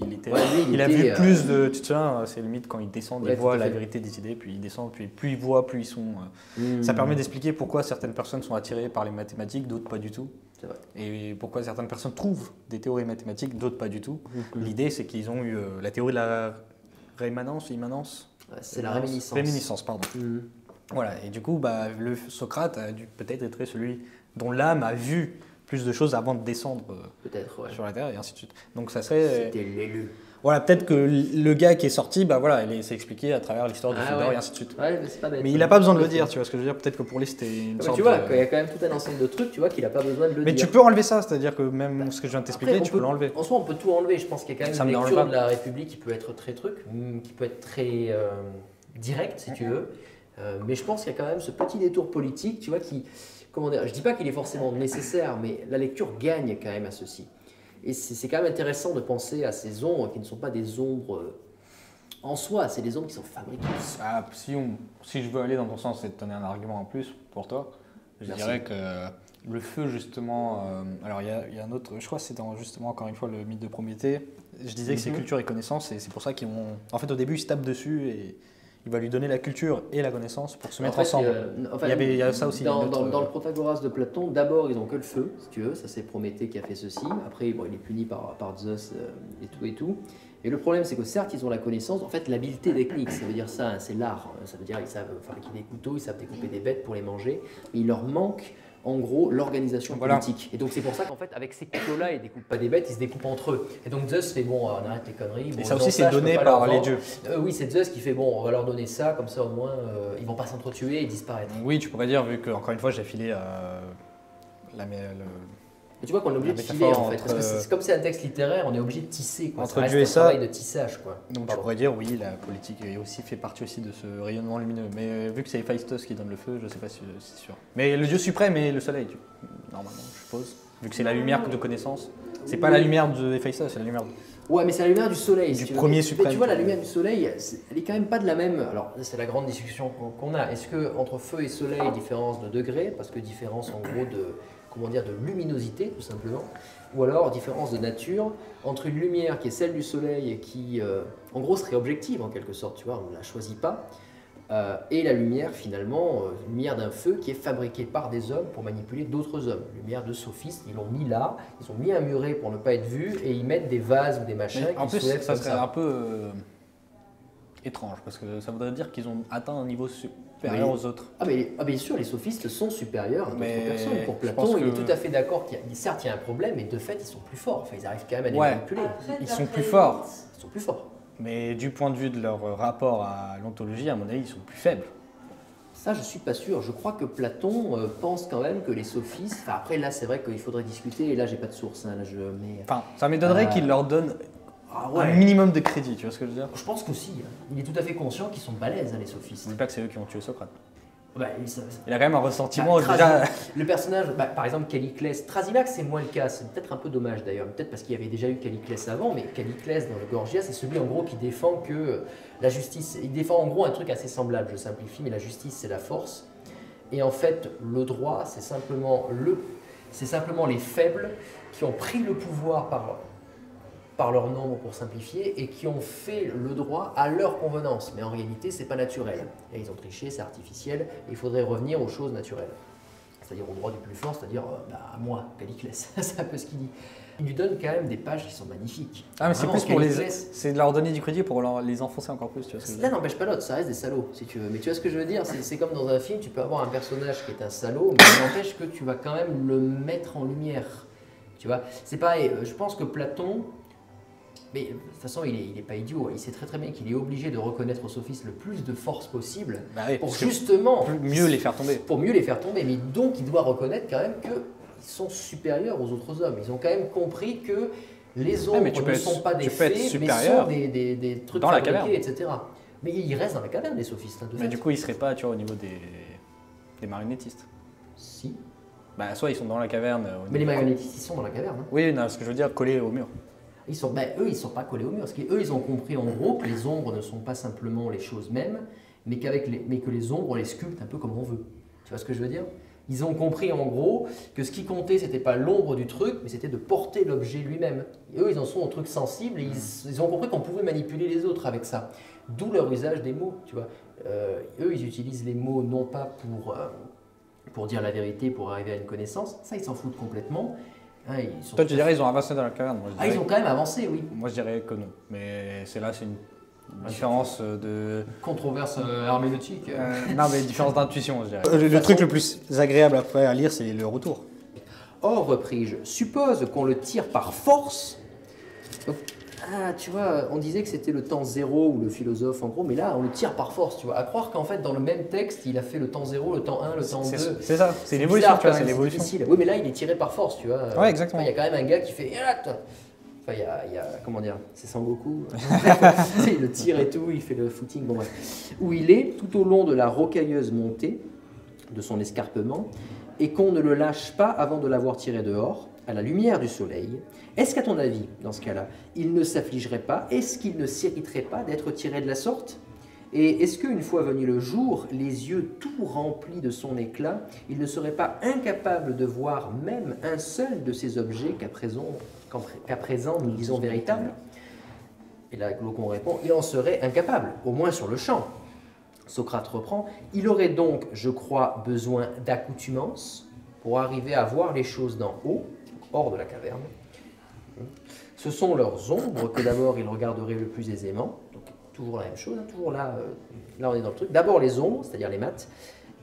il a vu plus de... Tu sais, c'est le mythe quand il descend, il voit la vérité des idées, puis il descend, puis plus il voit, plus ils sont... Ça permet d'expliquer pourquoi certaines personnes sont attirées par les mathématiques, d'autres pas du tout. Et pourquoi certaines personnes trouvent des théories mathématiques, d'autres pas du tout. L'idée, c'est qu'ils ont eu la théorie de la rémanence, immanence. C'est la réminiscence. Réminiscence, pardon. Voilà, et du coup, le Socrate a dû peut-être être celui dont l'âme a vu plus de choses avant de descendre sur la terre, et ainsi de suite. Donc ça serait... C'était l'élu. Voilà, peut-être que le gars qui est sorti, voilà, il s'est expliqué à travers l'histoire de Fédor et ainsi de suite. Ouais, c'est pas bête, mais il n'a pas besoin de le dire, tu vois ce que je veux dire. Peut-être que pour lui, c'était une sorte de... Tu vois, il y a quand même tout un ensemble de trucs, tu vois, qu'il n'a pas besoin de le dire. Mais tu peux enlever ça, c'est-à-dire que même ce que je viens de t'expliquer, tu peux l'enlever. En soi, on peut tout enlever. Je pense qu'il y a quand même une lecture de la République qui peut être très direct, si tu veux. Mais je pense qu'il y a quand même ce petit détour politique, tu vois, qui, comment dire, je ne dis pas qu'il est forcément nécessaire, mais la lecture gagne quand même à ceci. Et c'est quand même intéressant de penser à ces ombres qui ne sont pas des ombres en soi, c'est des ombres qui sont fabriquées. Ah, si je veux aller dans ton sens et te donner un argument en plus pour toi, je dirais que le feu, justement, alors il y a un autre, je crois que c'est dans, justement, encore une fois, le mythe de Prométhée. Je disais que c'est culture et connaissance, et c'est pour ça qu'ils vont… En fait, au début, ils se tapent dessus et… Il va lui donner la culture et la connaissance pour se mettre ensemble. Il y a ça aussi. Dans le Protagoras de Platon, d'abord, ils n'ont que le feu, si tu veux. Ça, c'est Prométhée qui a fait ceci. Après, bon, il est puni par Zeus et tout. Et le problème, c'est que certes, ils ont la connaissance. En fait, l'habileté technique, ça veut dire ça, hein, c'est l'art. Ça veut dire qu'ils savent fabriquer des couteaux, ils savent découper des bêtes pour les manger. Mais il leur manque, en gros, l'organisation politique. Et donc, c'est pour ça qu'en fait, avec ces couteaux-là, ils ne découpent pas des bêtes, ils se découpent entre eux. Et donc, Zeus fait, bon, on arrête les conneries. Bon, et ça aussi, c'est donné par les dieux. Oui, c'est Zeus qui fait, bon, on va leur donner ça, comme ça, au moins, ils ne vont pas s'entretuer et disparaître. Oui, tu pourrais dire, vu que, encore une fois, j'ai filé Mais tu vois qu'on est obligé de filer, en fait. Parce que comme c'est un texte littéraire, on est obligé de tisser, quoi. Entre Dieu et ça. C'est un travail de tissage, quoi. Donc, tu pourrais dire, oui, la politique fait partie aussi de ce rayonnement lumineux. Mais vu que c'est Héphaïstos qui donne le feu, je ne sais pas si c'est sûr. Mais le dieu suprême est le soleil, normalement, je suppose. Vu que c'est la lumière de connaissance. C'est pas la lumière de Héphaïstos, c'est la lumière de… Ouais, mais c'est la lumière du soleil. Du premier suprême. Mais tu vois, la lumière du soleil, elle est quand même pas de la même… Alors, c'est la grande discussion qu'on a. Est-ce qu'entre feu et soleil, différence de degré, parce que différence, en gros, de… Comment dire, de luminosité tout simplement, ou alors différence de nature entre une lumière qui est celle du soleil et qui en gros serait objective en quelque sorte, tu vois, on ne la choisit pas, et la lumière finalement, lumière d'un feu qui est fabriquée par des hommes pour manipuler d'autres hommes, lumière de sophistes, ils l'ont mis là, ils ont mis un muret pour ne pas être vus et ils mettent des vases ou des machins. Mais en plus, ça serait un peu étrange parce que ça voudrait dire qu'ils ont atteint un niveau supérieur aux autres. Ah bien sûr, les sophistes sont supérieurs à d'autres personnes. Pour Platon, il est tout à fait d'accord qu'il y a, certes, il y a un problème, mais de fait, ils sont plus forts. Enfin, ils arrivent quand même à les manipuler. Ils sont plus forts. Ils sont plus forts. Mais du point de vue de leur rapport à l'ontologie, à mon avis, ils sont plus faibles. Ça, je ne suis pas sûr. Je crois que Platon pense quand même que les sophistes… Enfin, après, là, c'est vrai qu'il faudrait discuter. Et là, j'ai pas de source. Hein, là, enfin, ça m'étonnerait qu'il leur donne… Ah ouais. Un minimum de crédit, tu vois ce que je veux dire? Je pense qu'aussi, il est tout à fait conscient qu'ils sont balèzes, hein, les sophistes. N'oublie pas que c'est eux qui ont tué Socrate. Bah, il a quand même un ressentiment. Le personnage, par exemple, Calliclès. Thrasymaque, c'est moins le cas. C'est peut-être un peu dommage d'ailleurs. Peut-être parce qu'il y avait déjà eu Calliclès avant, mais Calliclès dans le Gorgias, c'est celui en gros qui défend que la justice. Il défend en gros un truc assez semblable, je simplifie, mais la justice, c'est la force. Et en fait, le droit, c'est simplement, les faibles qui ont pris le pouvoir par leur nombre pour simplifier, et qui ont fait le droit à leur convenance. Mais en réalité, c'est pas naturel. Et ils ont triché, c'est artificiel, et il faudrait revenir aux choses naturelles. C'est-à-dire au droit du plus fort, c'est-à-dire à moi, Calliclès. C'est un peu ce qu'il dit. Il lui donne quand même des pages qui sont magnifiques. Ah, mais c'est plus pour les… C'est de leur donner du crédit pour les enfoncer encore plus, tu vois. Cela n'empêche pas l'autre, ça reste des salauds, si tu veux. Mais tu vois ce que je veux dire? C'est comme dans un film, tu peux avoir un personnage qui est un salaud, mais ça n'empêche que tu vas quand même le mettre en lumière. Tu vois, c'est pareil, je pense que Platon… Mais de toute façon, il n'est pas idiot. Il sait très très bien qu'il est obligé de reconnaître aux sophistes le plus de force possible pour justement… mieux les faire tomber. Pour mieux les faire tomber. Mais donc, il doit reconnaître quand même qu'ils sont supérieurs aux autres hommes. Ils ont quand même compris que les ombres ne sont pas des faits, mais sont des trucs dans fabriqués, la caverne, etc. Mais ils restent dans la caverne, les sophistes. Mais du coup, ils ne seraient pas, tu vois, au niveau des marionnettistes. Si. Bah, soit ils sont dans la caverne… Mais les marionnettistes, ils sont dans la caverne. Hein. Oui, non, ce que je veux dire, collés au mur. Eux, ils ne sont pas collés au mur, parce qu'eux, ils ont compris en gros que les ombres ne sont pas simplement les choses mêmes, mais que les ombres, on les sculpte un peu comme on veut. Tu vois ce que je veux dire? Ils ont compris en gros que ce qui comptait, ce n'était pas l'ombre du truc, mais c'était de porter l'objet lui-même. Eux, ils en sont au truc sensible, et ils ont compris qu'on pouvait manipuler les autres avec ça. D'où leur usage des mots, tu vois. Eux, ils utilisent les mots non pas pour dire la vérité, pour arriver à une connaissance, ça, ils s'en foutent complètement. Ah, toi, tu dirais qu'ils ont avancé dans la caverne. Moi, ils ont quand même avancé, oui. Moi, je dirais que non. Mais c'est une différence de… Controverse herméneutique. Non, mais différence d'intuition, je dirais. Le truc le plus agréable après à lire, c'est le retour. Or, repris-je, suppose qu'on le tire par force. Donc, tu vois, on disait que c'était le temps zéro ou le philosophe en gros, mais là, on le tire par force, tu vois. À croire qu'en fait, dans le même texte, il a fait le temps zéro, le temps 1, le temps 2. C'est ça, c'est l'évolution, tu vois, c'est l'évolution. Oui, mais là, il est tiré par force, tu vois. Ouais, exactement. Il y a quand même un gars qui fait… Enfin, il y a comment dire, c'est Sangoku, le tir et tout, il fait le footing, bon bref. Où il est tout au long de la rocailleuse montée, de son escarpement, et qu'on ne le lâche pas avant de l'avoir tiré dehors, à la lumière du soleil. Est-ce qu'à ton avis, dans ce cas-là, il ne s'affligerait pas? Est-ce qu'il ne s'irriterait pas d'être tiré de la sorte? Et est-ce qu'une fois venu le jour, les yeux tout remplis de son éclat, il ne serait pas incapable de voir même un seul de ces objets qu'à présent nous disons véritables? Et là, Glaucon répond, il en serait incapable, au moins sur le champ. Socrate reprend, il aurait donc, je crois, besoin d'accoutumance pour arriver à voir les choses d'en haut, hors de la caverne. Ce sont leurs ombres que d'abord il regarderait le plus aisément. Donc, toujours la même chose, hein, toujours là, là on est dans le truc. D'abord les ombres, c'est-à-dire les maths,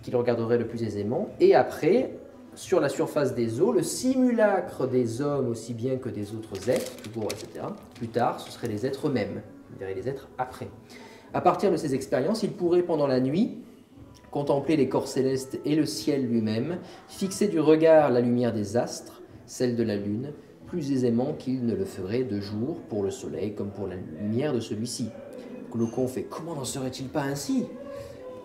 qu'il regarderait le plus aisément. Et après, sur la surface des eaux, le simulacre des hommes aussi bien que des autres êtres, toujours, etc. Plus tard, ce seraient les êtres eux-mêmes. On verrait les êtres après. À partir de ces expériences, il pourrait, pendant la nuit, contempler les corps célestes et le ciel lui-même, fixer du regard la lumière des astres, celle de la lune, plus aisément qu'il ne le ferait de jour pour le soleil comme pour la lumière de celui-ci. Glaucon fait « Comment n'en serait-il pas ainsi ?»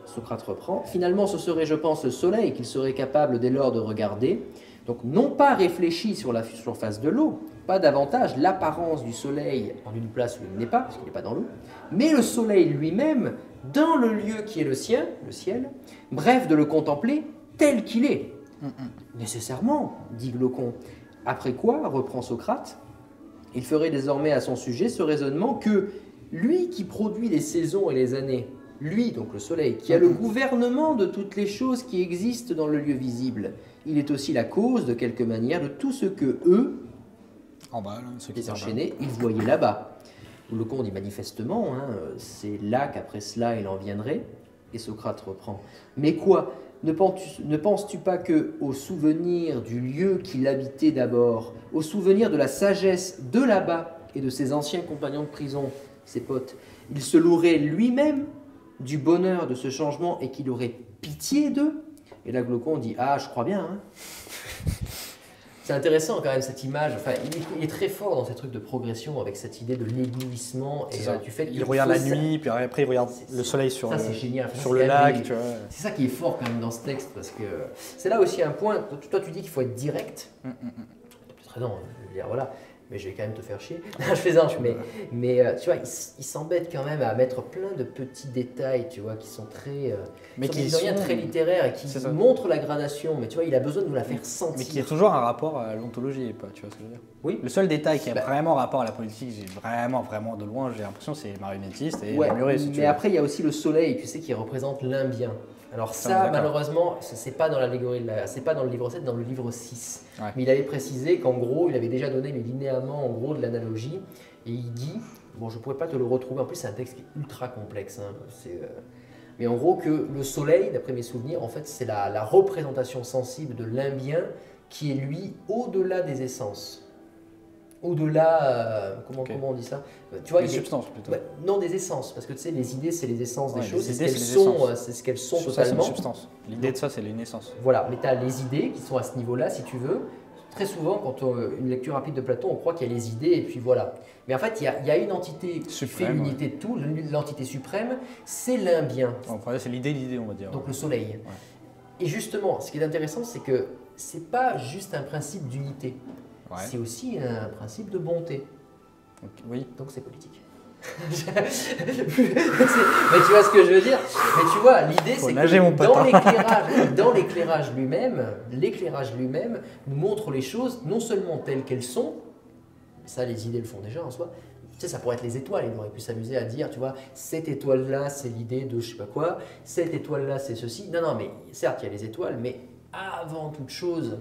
Socrate reprend « Finalement, ce serait, je pense, le soleil qu'il serait capable dès lors de regarder, donc non pas réfléchi sur la surface de l'eau, pas davantage l'apparence du soleil en une place où il n'est pas, parce qu'il n'est pas dans l'eau, mais le soleil lui-même dans le lieu qui est le sien, le ciel, bref, de le contempler tel qu'il est. Nécessairement, dit Glaucon. Après quoi, reprend Socrate, il ferait désormais à son sujet ce raisonnement que lui qui produit les saisons et les années, lui, donc le soleil, qui a le gouvernement de toutes les choses qui existent dans le lieu visible, il est aussi la cause, de quelque manière, de tout ce que eux, en bas, là, ceux qui sont enchaînés, ils voyaient là-bas. Glaucon dit manifestement, hein, c'est là qu'après cela il en viendrait. Et Socrate reprend. Mais quoi? Ne penses-tu pas que, au souvenir du lieu qu'il habitait d'abord, au souvenir de la sagesse de là-bas et de ses anciens compagnons de prison, ses potes, il se louerait lui-même du bonheur de ce changement et qu'il aurait pitié d'eux? Et là, Glaucon dit « Ah, je crois bien hein. ». C'est intéressant quand même cette image, enfin, il est très fort dans ces trucs de progression avec cette idée de l'éblouissement et du fait qu'il regarde la nuit, puis après il regarde le soleil sur ça, génial. Enfin, sur le lac. C'est ça qui est fort quand même dans ce texte, parce que c'est là aussi un point, toi tu dis qu'il faut être direct, t'as peut-être raison, je veux dire voilà, mais je vais quand même te faire chier, je plaisante, mais tu vois, il s'embête quand même à mettre plein de petits détails, tu vois, qui sont très, mais qui sont très littéraires et qui montrent la gradation, mais tu vois, il a besoin de nous la faire sentir. Mais qui a toujours un rapport à l'ontologie, tu vois ce que je veux dire? Oui. Le seul détail qui a vraiment rapport à la politique, j'ai vraiment de loin, j'ai l'impression, c'est marionnettiste et Muret, si tu veux. Après, il y a aussi le soleil, tu sais, qui représente l'imbien. Alors ça, malheureusement, c'est pas dans l'allégorie, c'est pas dans le livre 7, dans le livre 6. Ouais. Mais il avait précisé qu'en gros, il avait déjà donné les linéaments en gros de l'analogie. Et il dit, bon, je pourrais pas te le retrouver. En plus, c'est un texte qui est ultra complexe. Hein. Mais en gros, que le soleil, d'après mes souvenirs, en fait, c'est la représentation sensible de l'imbien qui est lui au-delà des essences. Au-delà, comment on dit ça? Tu vois, des substances plutôt. Bah, non, des essences, parce que tu sais, les idées, c'est les essences des choses, c'est ce qu'elles sont totalement. C'est une substance. L'idée de ça, c'est une essence. Voilà, mais tu as les idées qui sont à ce niveau-là, si tu veux. Très souvent, quand on une lecture rapide de Platon, on croit qu'il y a les idées et puis voilà. Mais en fait, il y a une entité suprême, féminité de tout, l'entité suprême, c'est l'imbien. C'est l'idée de l'idée, on va dire. Donc le soleil. Ouais. Et justement, ce qui est intéressant, c'est que c'est pas juste un principe d'unité. Ouais. C'est aussi un principe de bonté. Oui. Donc c'est politique. Mais tu vois ce que je veux dire? Mais tu vois, l'idée c'est que dans l'éclairage lui-même, nous montre les choses non seulement telles qu'elles sont, ça les idées le font déjà en soi, tu sais, ça pourrait être les étoiles, ils auraient pu s'amuser à dire, tu vois, cette étoile-là c'est l'idée de je sais pas quoi, cette étoile-là c'est ceci. Non, non, mais certes il y a les étoiles, mais avant toute chose,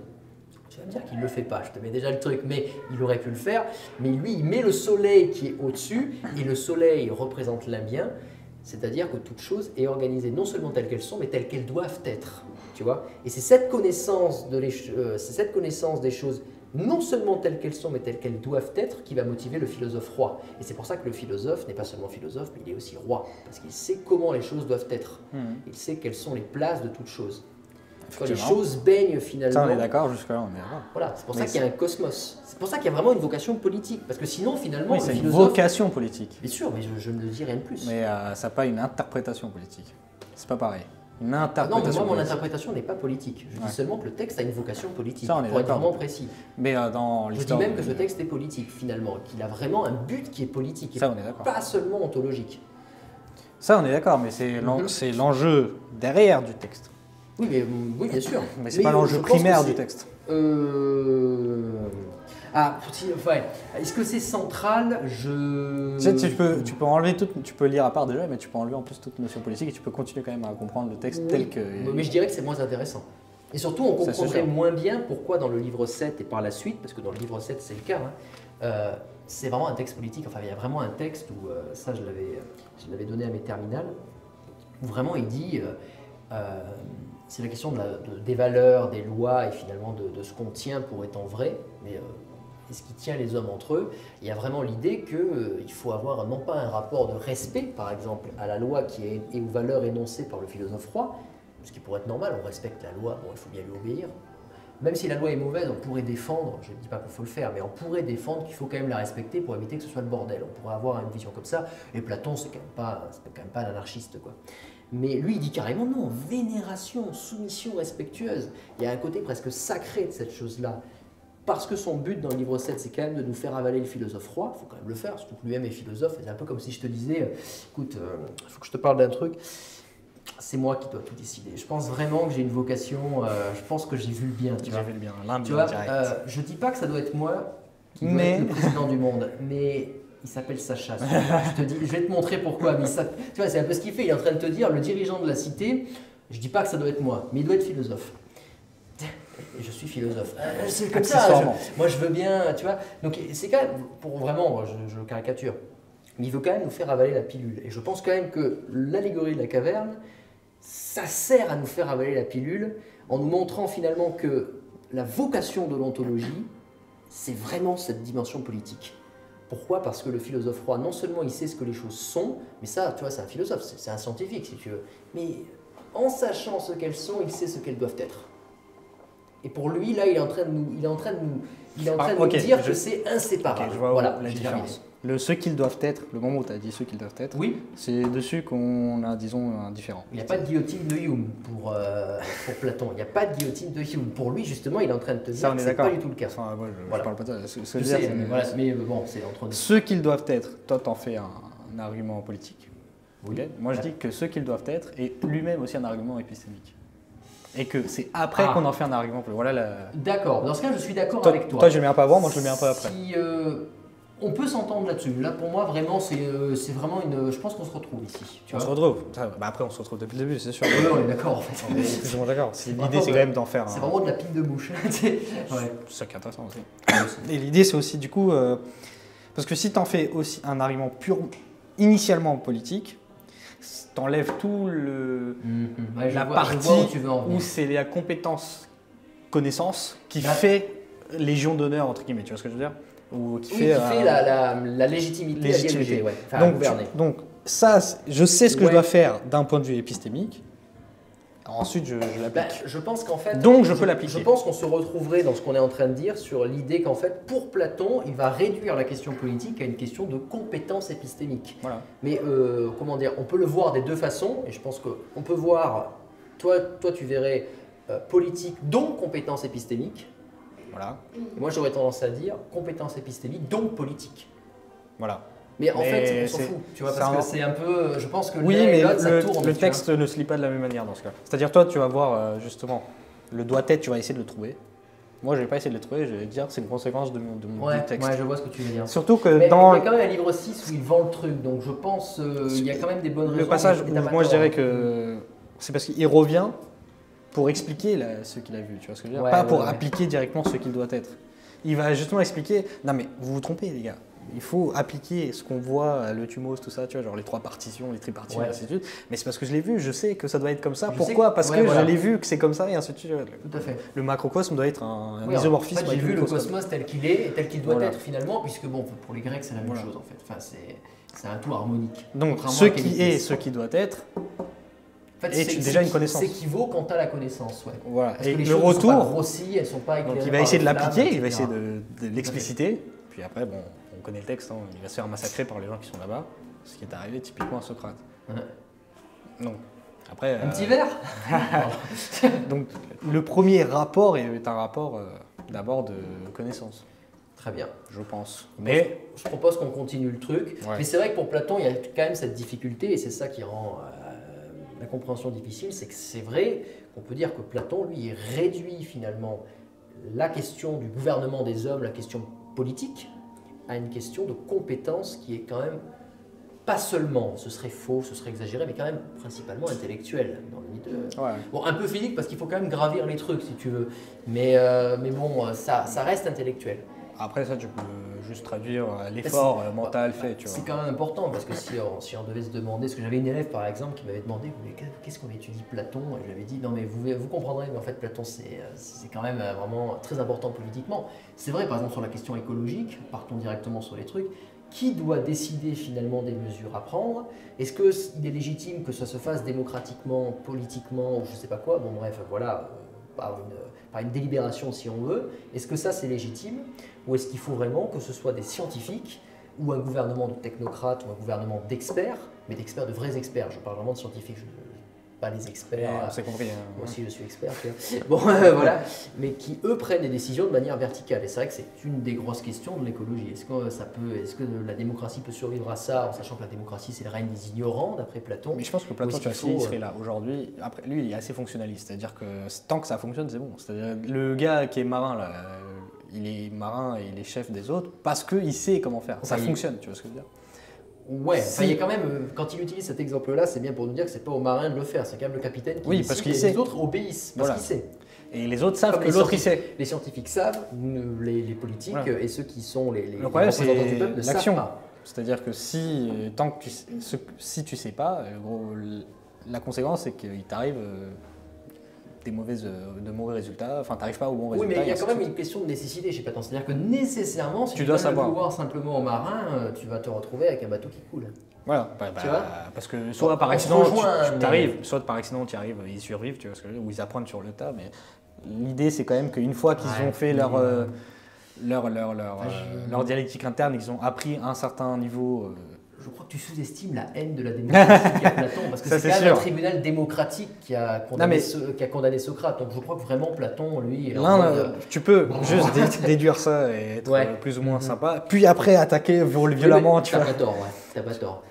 tu vas me dire qu'il ne le fait pas, je te mets déjà le truc, mais il aurait pu le faire. Mais lui, il met le soleil qui est au-dessus, et le soleil représente l'imbien, c'est-à-dire que toute chose est organisée non seulement telles qu'elles sont, mais telles qu'elles doivent être. Tu vois? Et c'est cette connaissance des choses non seulement telles qu'elles sont, mais telles qu'elles doivent être, qui va motiver le philosophe roi. Et c'est pour ça que le philosophe n'est pas seulement philosophe, mais il est aussi roi, parce qu'il sait comment les choses doivent être. Il sait quelles sont les places de toute chose. quand les choses baignent finalement. Ça, on est d'accord, jusque-là, on est d'accord. Voilà, c'est pour ça qu'il y a un cosmos. C'est pour ça qu'il y a vraiment une vocation politique. Parce que sinon, finalement, oui, c'est une vocation politique. Bien sûr, mais je ne le dis rien de plus. Mais ça n'a pas une interprétation politique. C'est pas pareil. Une interprétation. Non, mais moi, mon interprétation n'est pas politique. Je dis seulement que le texte a une vocation politique, ça, pour être vraiment précis. Mais dans l'histoire, je dis même que ce texte est politique, finalement, qu'il a vraiment un but qui est politique, ça, et pas seulement ontologique. Ça, on est d'accord, mais c'est l'enjeu derrière du texte. Oui, mais, oui, bien sûr. Mais c'est pas l'enjeu primaire du texte. Ah, est-ce que c'est central? Je... Tu sais, tu peux enlever tout, tu peux lire à part déjà, mais tu peux enlever en plus toute notion politique et tu peux continuer quand même à comprendre le texte tel que... Mais je dirais que c'est moins intéressant. Et surtout, on comprendrait moins bien pourquoi dans le livre 7 et par la suite, parce que dans le livre 7 c'est le cas, hein, c'est vraiment un texte politique. Enfin, il y a vraiment un texte où, ça je l'avais donné à mes terminales, où vraiment il dit... c'est la question des valeurs, des lois et finalement de ce qu'on tient pour étant vrai, mais ce qui tient les hommes entre eux. Il y a vraiment l'idée qu'il faut avoir non pas un rapport de respect, par exemple, à la loi qui est, et aux valeurs énoncées par le philosophe Roy, ce qui pourrait être normal, on respecte la loi, bon, il faut bien lui obéir. Même si la loi est mauvaise, on pourrait défendre, je ne dis pas qu'il faut le faire, mais on pourrait défendre qu'il faut quand même la respecter pour éviter que ce soit le bordel. On pourrait avoir une vision comme ça, et Platon, c'est quand même pas un anarchiste, quoi. Mais lui, il dit carrément non, vénération, soumission respectueuse. Il y a un côté presque sacré de cette chose-là. Parce que son but dans le livre 7, c'est quand même de nous faire avaler le philosophe Roy. Il faut quand même le faire, surtout que lui-même est philosophe. C'est un peu comme si je te disais, écoute, il faut que je te parle d'un truc. C'est moi qui dois tout décider. Je pense vraiment que j'ai une vocation, je pense que j'ai vu le bien. Tu vois, vu le bien, l'imbien direct. Je ne dis pas que ça doit être moi qui dois être le président du monde, mais... Il s'appelle Sacha. Je te dis, je vais te montrer pourquoi. Mais ça, tu vois, c'est un peu ce qu'il fait. Il est en train de te dire, le dirigeant de la cité, je dis pas que ça doit être moi, mais il doit être philosophe. Et je suis philosophe. C'est comme ça. Moi, je veux bien, tu vois. Donc, c'est quand même, pour vraiment, je caricature, mais il veut quand même nous faire avaler la pilule. Et je pense quand même que l'allégorie de la caverne, ça sert à nous faire avaler la pilule en nous montrant finalement que la vocation de l'ontologie, c'est vraiment cette dimension politique. Pourquoi? Parce que le philosophe Roy, non seulement il sait ce que les choses sont, mais ça, tu vois, c'est un philosophe, c'est un scientifique, si tu veux. Mais en sachant ce qu'elles sont, il sait ce qu'elles doivent être. Et pour lui, là, il est en train de nous dire que c'est inséparable. Okay, je vois voilà, la différence. Le ce qu'ils doivent être, le moment où tu as dit ce qu'ils doivent être, oui, c'est dessus qu'on a, disons, un différent. Il n'y a pas de guillotine de Hume pour Platon. Il n'y a pas de guillotine de Hume. Pour lui, justement, il est en train de te dire que ce n'est pas du tout le cas. Enfin, moi, je parle pas de ça. C'est entre nous. Ce qu'ils doivent être, toi, t'en fais un argument politique. Oui. Moi, je dis que ce qu'ils doivent être est lui-même aussi un argument épistémique. Et que c'est après qu'on en fait un argument politique. Voilà la... D'accord. Dans ce cas, je suis d'accord avec toi. Toi, je le mets un peu avant, moi, je le mets un peu après. On peut s'entendre là-dessus. Là, pour moi, vraiment, c'est vraiment une... Je pense qu'on se retrouve ici. Tu vois, on se retrouve. Bah, après, on se retrouve depuis le début, c'est sûr. Oui, on est d'accord, en fait. On est toujours d'accord. L'idée, c'est quand même d'en faire... C'est vraiment de la pile de bouche. C'est ça qui est intéressant aussi. Et l'idée, c'est aussi, du coup... parce que si tu en fais aussi un argument pur, initialement politique, t'enlèves tout le... la partie où c'est la compétence, connaissance, qui fait légion d'honneur, entre guillemets. Tu vois ce que je veux dire? Ou qui fait la légitimité. Ouais, donc ça, je sais ce que je dois faire d'un point de vue épistémique. Alors ensuite, je l'applique. Bah, je pense qu'en fait, donc je peux l'appliquer. Je pense qu'on se retrouverait dans ce qu'on est en train de dire sur l'idée qu'en fait, pour Platon, il va réduire la question politique à une question de compétence épistémique. Voilà. Mais comment dire, on peut le voir des deux façons. Et je pense qu'on peut voir, toi tu verrais politique donc compétence épistémique. Voilà. Moi, j'aurais tendance à dire compétence épistémique, donc politique. Voilà. Mais en fait, on s'en fout. Tu vois, parce que c'est un peu. Je pense que oui, mais le texte ne se lit pas de la même manière dans ce cas. C'est-à-dire, toi, tu vas voir justement le doit-être, tu vas essayer de le trouver. Moi, je vais pas essayer de le trouver, je vais dire que c'est une conséquence de mon texte. Ouais, je vois ce que tu veux dire. Surtout que dans. Il y a quand même un livre 6 où il vend le truc, donc je pense qu'il y a quand même des bonnes raisons. Le passage, moi, je dirais que c'est parce qu'il revient pour expliquer ce qu'il a vu, tu vois ce que je veux dire, pas pour appliquer directement ce qu'il doit être. Il va justement expliquer, non mais vous vous trompez les gars, il faut appliquer ce qu'on voit, le thumos, tout ça, tu vois, genre les trois partitions, les tripartitions, et ainsi de suite, mais c'est parce que je l'ai vu, je sais que ça doit être comme ça, pourquoi? Parce que je l'ai vu, que c'est comme ça, et ainsi de suite. Tout à fait. Le macrocosme doit être un isomorphisme. En fait, j'ai vu le cosmos tel qu'il est, et tel qu'il doit être finalement, puisque bon, pour les Grecs, c'est la même chose en fait, enfin, c'est un tout harmonique. Donc, ce qui est, ce qui doit être, En fait, et déjà une connaissance. C'est qui vaut quand tu as la connaissance. Ouais. Voilà. Parce que les choses ne sont pas grossies, elles ne sont pas éclairées. Donc il va essayer de l'appliquer, il va essayer de l'expliciter. Puis après, bon, on connaît le texte, hein, il va se faire massacrer par les gens qui sont là-bas. Ce qui est arrivé typiquement à Socrate. Non. Après, un petit verre. Donc le premier rapport est un rapport d'abord de connaissance. Très bien. Je pense. Mais je propose qu'on continue le truc. Ouais. Mais c'est vrai que pour Platon, il y a quand même cette difficulté et c'est ça qui rend la compréhension difficile. C'est que c'est vrai qu'on peut dire que Platon, lui, réduit finalement la question du gouvernement des hommes, la question politique, à une question de compétence qui est quand même pas seulement, ce serait faux, ce serait exagéré, mais quand même principalement intellectuel dans le mythe. Ouais. Bon, un peu physique parce qu'il faut quand même gravir les trucs si tu veux, mais bon, ça reste intellectuel. Après ça, tu peux juste traduire l'effort mental fait. C'est quand même important parce que si on devait se demander, parce que j'avais une élève par exemple qui m'avait demandé qu'est-ce qu'on étudie Platon, et je lui avais dit non mais vous comprendrez, mais en fait Platon c'est quand même vraiment très important politiquement. C'est vrai par exemple sur la question écologique, partons directement sur les trucs. Qui doit décider finalement des mesures à prendre? Est-ce qu'il est légitime que ça se fasse démocratiquement, politiquement, ou je ne sais pas quoi? Bon bref, voilà, par une délibération si on veut. Est-ce que ça c'est légitime? Ou est-ce qu'il faut vraiment que ce soit des scientifiques, ou un gouvernement de technocrates, ou un gouvernement d'experts, mais d'experts, de vrais experts, je parle vraiment de scientifiques, pas les experts. On s'est compris. Moi aussi je suis expert. Bon voilà, mais qui eux prennent des décisions de manière verticale. Et c'est vrai que c'est une des grosses questions de l'écologie. Est-ce que la démocratie peut survivre à ça, en sachant que la démocratie c'est le règne des ignorants d'après Platon? Mais je pense que Platon il serait là aujourd'hui. Après lui il est assez fonctionnaliste, c'est-à-dire que tant que ça fonctionne c'est bon. C'est-à-dire le gars qui est marin là, il est marin et il est chef des autres parce que il sait comment faire. Ça fonctionne, tu vois ce que je veux dire? Ouais, si. Il y a quand même, quand il utilise cet exemple-là, c'est bien pour nous dire que c'est pas aux marins de le faire, c'est quand même le capitaine qui décide, parce qu'il sait. Les autres obéissent, parce qu'il sait. Et les autres savent que l'autre il sait. Les scientifiques savent, les politiques et ceux qui sont les représentants du peuple ne savent pas. C'est-à-dire que si tu sais pas, la conséquence c'est qu'il t'arrive de mauvais résultats, enfin t'arrives pas au bon résultat. Oui, mais il y a quand même une question de nécessité chez Platon, c'est-à-dire que nécessairement, si tu dois le pouvoir simplement aux marins, tu vas te retrouver avec un bateau qui coule. Voilà, tu vois parce que soit par accident tu arrives, soit par accident tu arrives, ils survivent, tu vois, ou ils apprennent sur le tas, mais l'idée c'est quand même qu'une fois qu'ils ont fait leur dialectique interne, ils ont appris un certain niveau. Je crois que tu sous-estimes la haine de la démocratie à Platon, parce que c'est quand même un tribunal démocratique qui a condamné Socrate. Donc je crois que vraiment Platon, lui… tu peux juste déduire ça et être plus ou moins sympa, puis après attaquer violemment. Tu n'as pas tort, t'as pas tort.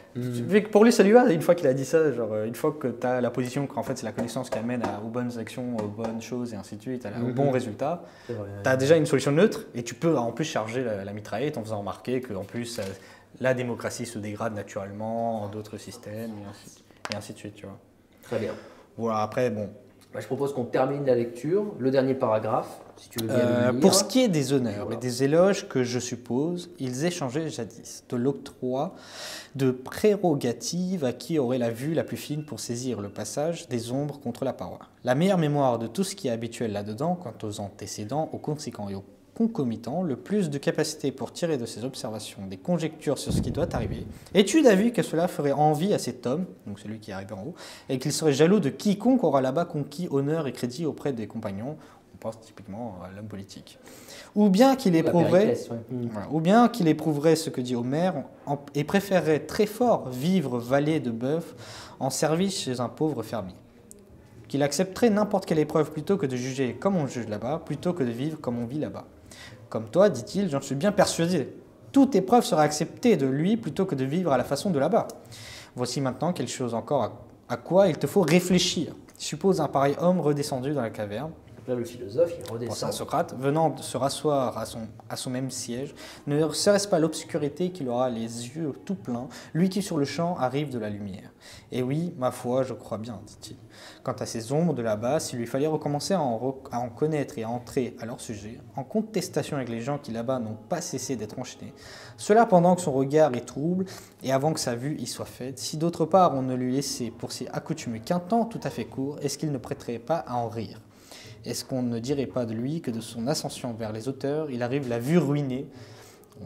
Pour lui, ça lui va, une fois qu'il a dit ça, genre, une fois que tu as la position qu'en fait c'est la connaissance qui amène aux bonnes actions, aux bonnes choses et ainsi de suite, aux bons résultats, tu as déjà une solution neutre et tu peux en plus charger la mitraillette en faisant remarquer qu'en plus… la démocratie se dégrade naturellement en d'autres systèmes, et ainsi de suite, tu vois. Très bien. Voilà, après, bon. Bah, je propose qu'on termine la lecture, le dernier paragraphe, si tu veux bien le lire. Pour ce qui est des honneurs et des éloges que je suppose, ils échangeaient jadis de l'octroi de prérogatives à qui aurait la vue la plus fine pour saisir le passage des ombres contre la paroi. La meilleure mémoire de tout ce qui est habituel là-dedans, quant aux antécédents, aux conséquents et aux concomitant, le plus de capacité pour tirer de ses observations des conjectures sur ce qui doit arriver. Es-tu d'avis que cela ferait envie à cet homme, donc celui qui est arrivé en haut, et qu'il serait jaloux de quiconque aura là-bas conquis honneur et crédit auprès des compagnons? On pense typiquement à l'homme politique. Ou bien qu'il éprouverait, ce que dit Homère et préférerait très fort vivre valet de bœuf en service chez un pauvre fermier. Qu'il accepterait n'importe quelle épreuve plutôt que de juger comme on juge là-bas, plutôt que de vivre comme on vit là-bas. Comme toi, dit-il, j'en suis bien persuadé. Toute épreuve sera acceptée de lui plutôt que de vivre à la façon de là-bas. Voici maintenant quelque chose encore à quoi il te faut réfléchir. Suppose un pareil homme redescendu dans la caverne. Là, le philosophe, il redescend. À Socrate, venant de se rasseoir à son même siège, ne serait-ce pas l'obscurité qu'il aura les yeux tout pleins, lui qui sur le champ arrive de la lumière. Et oui, ma foi, je crois bien, dit-il. Quant à ces ombres de là-bas, s'il lui fallait recommencer à en connaître et à entrer à leur sujet, en contestation avec les gens qui là-bas n'ont pas cessé d'être enchaînés, cela pendant que son regard est trouble et avant que sa vue y soit faite, si d'autre part on ne lui laissait pour s'y accoutumer qu'un temps tout à fait court, est-ce qu'il ne prêterait pas à en rire ? Est-ce qu'on ne dirait pas de lui que de son ascension vers les hauteurs, il arrive la vue ruinée,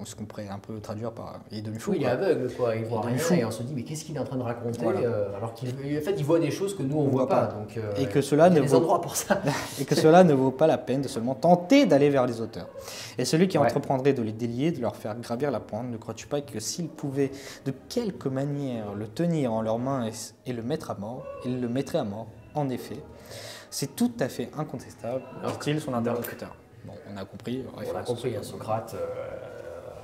ce qu'on pourrait un peu traduire par « et demi-fou ». Oui, il est aveugle, quoi. Il voit rien et on se dit « mais qu'est-ce qu'il est en train de raconter voilà. ?» Alors qu'en fait, il voit des choses que nous, on ne voit pas. Donc, et que cela ne vaut... endroits pour ça. Et que cela ne vaut pas la peine de seulement tenter d'aller vers les auteurs. Et celui qui entreprendrait de les délier, de leur faire gravir la pointe, ne crois-tu pas que s'ils pouvaient de quelque manière le tenir en leurs mains et le mettre à mort, ils le mettraient à mort, en effet. C'est tout à fait incontestable, dit-il, son interlocuteur. Bon, on a compris. On a compris, Socrate,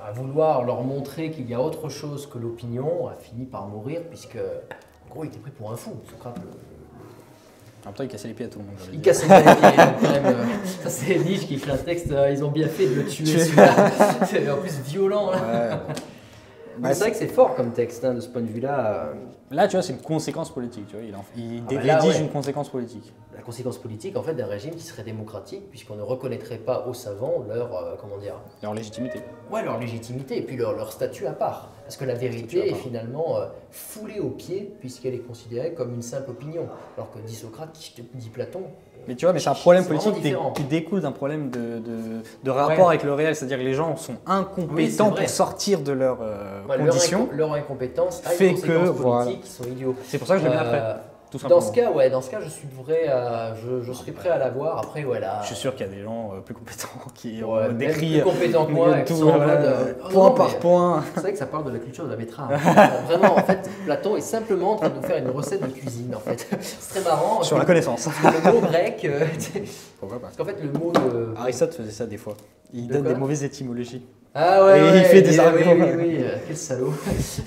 à vouloir leur montrer qu'il y a autre chose que l'opinion, a fini par mourir, puisque, en gros, il était pris pour un fou, Socrate. En même temps, il cassait les pieds à tout le monde. Il cassait les pieds, même, ça c'est Nietzsche qui écrit un texte, ils ont bien fait de le tuer, celui-là. C'est en plus violent, là. Ouais. C'est vrai que c'est fort comme texte, hein, de ce point de vue-là. Là, tu vois, c'est une conséquence politique. Tu vois, il rédige une conséquence politique. La conséquence politique, en fait, d'un régime qui serait démocratique, puisqu'on ne reconnaîtrait pas aux savants leur, comment dire... leur légitimité. Ouais, leur légitimité, et puis leur statut à part. Parce que la vérité est finalement foulée aux pieds, puisqu'elle est considérée comme une simple opinion. Alors que dit Socrate, dit Platon... Mais tu vois, mais c'est un problème politique qui découle d'un problème de rapport avec le réel, c'est-à-dire que les gens sont incompétents pour sortir de leurs conditions. Leur incompétence a des conséquences politiques qui sont idiots. C'est pour ça que je le mets après. Dans ce cas, ouais, dans ce cas, je serais prêt à l'avoir. Après, voilà. Je suis sûr qu'il y a des gens plus compétents qui ont décrit tout point par point. C'est vrai que ça parle de la culture de la betterave. Vraiment, en fait, Platon est simplement en train de nous faire une recette de cuisine. En fait, c'est très marrant. Sur la connaissance. Le mot grec. Pourquoi pas? Parce qu'en fait, le mot de Aristote faisait ça des fois. Il donne des mauvaises étymologies. Ah ouais, il fait des arguments. Oui, quel salaud,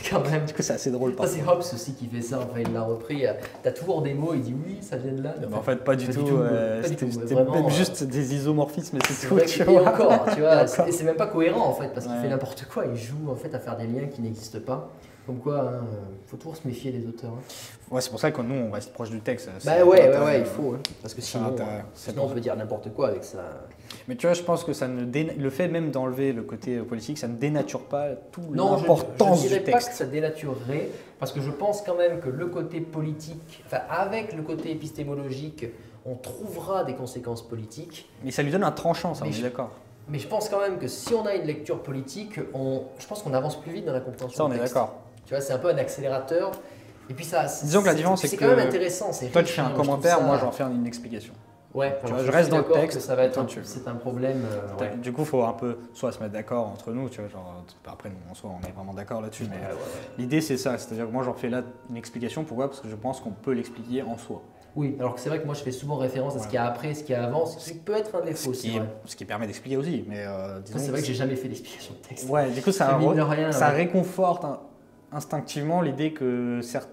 quand même. Du coup, c'est assez drôle. C'est Hobbes aussi qui fait ça, enfin, il l'a repris. T'as toujours des mots, il dit oui, ça vient de là. Mais en fait, pas du tout. C'était même juste des isomorphismes, c'est tout. Et encore, tu vois, c'est même pas cohérent en fait, parce qu'il fait n'importe quoi. Il joue en fait à faire des liens qui n'existent pas. Comme quoi, faut toujours se méfier des auteurs. Ouais, c'est pour ça que nous, on reste proche du texte. Bah ouais, il faut. Parce que sinon on peut dire n'importe quoi avec ça. Mais tu vois, je pense que ça ne le fait même d'enlever le côté politique, ça ne dénature pas tout l'importance du texte. Non, je ne dirais pas que ça dénaturerait, parce que je pense quand même que le côté politique, enfin avec le côté épistémologique, on trouvera des conséquences politiques. Mais ça lui donne un tranchant, ça, on est d'accord. Mais je pense quand même que si on a une lecture politique, je pense qu'on avance plus vite dans la compréhension. Ça, on est d'accord. Tu vois, c'est un peu un accélérateur. Et puis ça, disons que la différence, c'est que quand même intéressant. Toi, tu fais un commentaire, moi, j'en fais une explication. Ouais, enfin, je reste dans le texte. Ça va être c'est un problème. Ouais. Du coup, il faut un peu soit se mettre d'accord entre nous, tu vois, genre, après, nous, on est vraiment d'accord là-dessus, mais l'idée, c'est ça. C'est-à-dire que moi, j'en fais là une explication. Pourquoi? Parce que je pense qu'on peut l'expliquer en soi. Oui, alors que c'est vrai que moi, je fais souvent référence à ce qu'il y a après, ce qu'il y a avant, ce qui peut être un défaut aussi. Ce qui permet d'expliquer aussi, mais disons. C'est vrai que j'ai jamais fait d'explication de texte. Ouais, du coup, ça réconforte instinctivement l'idée que certains.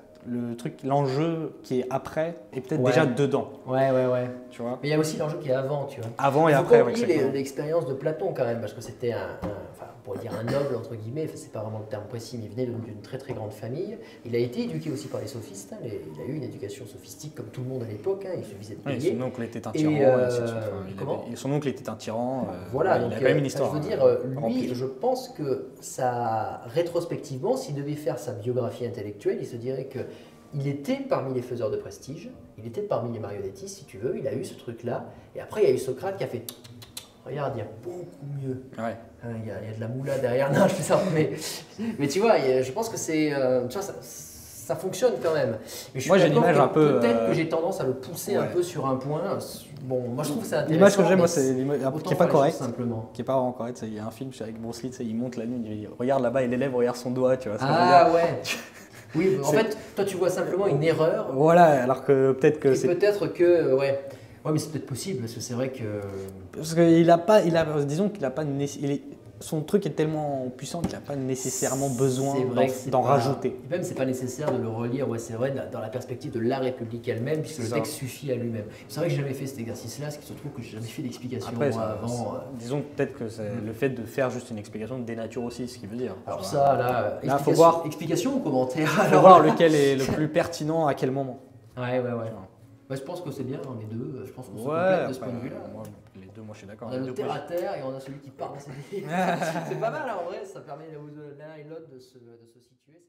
L'enjeu qui est après est peut-être déjà dedans. Ouais. Tu vois. Mais il y a aussi l'enjeu qui est avant, tu vois. Avant et après, oui. C'est l'expérience de Platon quand même, parce que c'était on pourrait dire un noble, entre guillemets, enfin, c'est pas vraiment le terme précis, mais il venait d'une très très grande famille. Il a été éduqué aussi par les sophistes, hein. Il a eu une éducation sophistique comme tout le monde à l'époque, hein. Il suffisait de payer. Son oncle était un tyran. Son oncle était un tyran. Voilà, donc, il a quand même une histoire. Je veux dire, lui, je pense que ça, rétrospectivement, s'il devait faire sa biographie intellectuelle, il se dirait que il était parmi les faiseurs de prestige, il était parmi les marionnettistes, si tu veux, il a eu ce truc-là. Et après, il y a eu Socrate qui a fait « Regarde, il y a beaucoup mieux. Ouais. Il y a de la moula derrière. » Non, je fais ça, mais tu vois, je pense que c'est... ça fonctionne quand même. Mais moi, j'ai l'image un peu... Peut-être que j'ai tendance à le pousser un peu sur un point. Bon, moi, je trouve que c'est intéressant. L'image que j'ai, moi, c'est l'image qui n'est pas correcte. Qui n'est pas vraiment correcte. Il y a un film avec Bruce Lee, il monte la nuit, il dit « Regarde là-bas, il élève, regarde son doigt. » Ah ouais. Oui, en fait, toi, tu vois simplement une erreur. Voilà, alors que peut-être que c'est... Peut-être que, ouais. Ouais, mais c'est peut-être possible, parce que c'est vrai que... Parce qu'il n'a pas... disons qu'il n'a pas... Son truc est tellement puissant qu'il n'a pas nécessairement besoin d'en rajouter. Et même, c'est pas nécessaire de le relire, ouais, c'est vrai, dans la perspective de la République elle-même, puisque le texte suffit à lui-même. C'est vrai que j'ai jamais fait cet exercice-là, ce qui se trouve que j'ai jamais fait d'explication avant. Disons peut-être que le fait de faire juste une explication dénature aussi, ce qui veut dire. Alors ça, là, faut voir explication ou commentaire. Faut voir lequel est le plus pertinent à quel moment. Ouais. Bah, je pense que c'est bien, on est deux, je pense qu'on se complète de ce point de vue-là. Les deux, moi je suis d'accord. On a le terre à terre et on a celui qui parle. C'est pas mal en vrai, ça permet l'un et l'autre de se situer.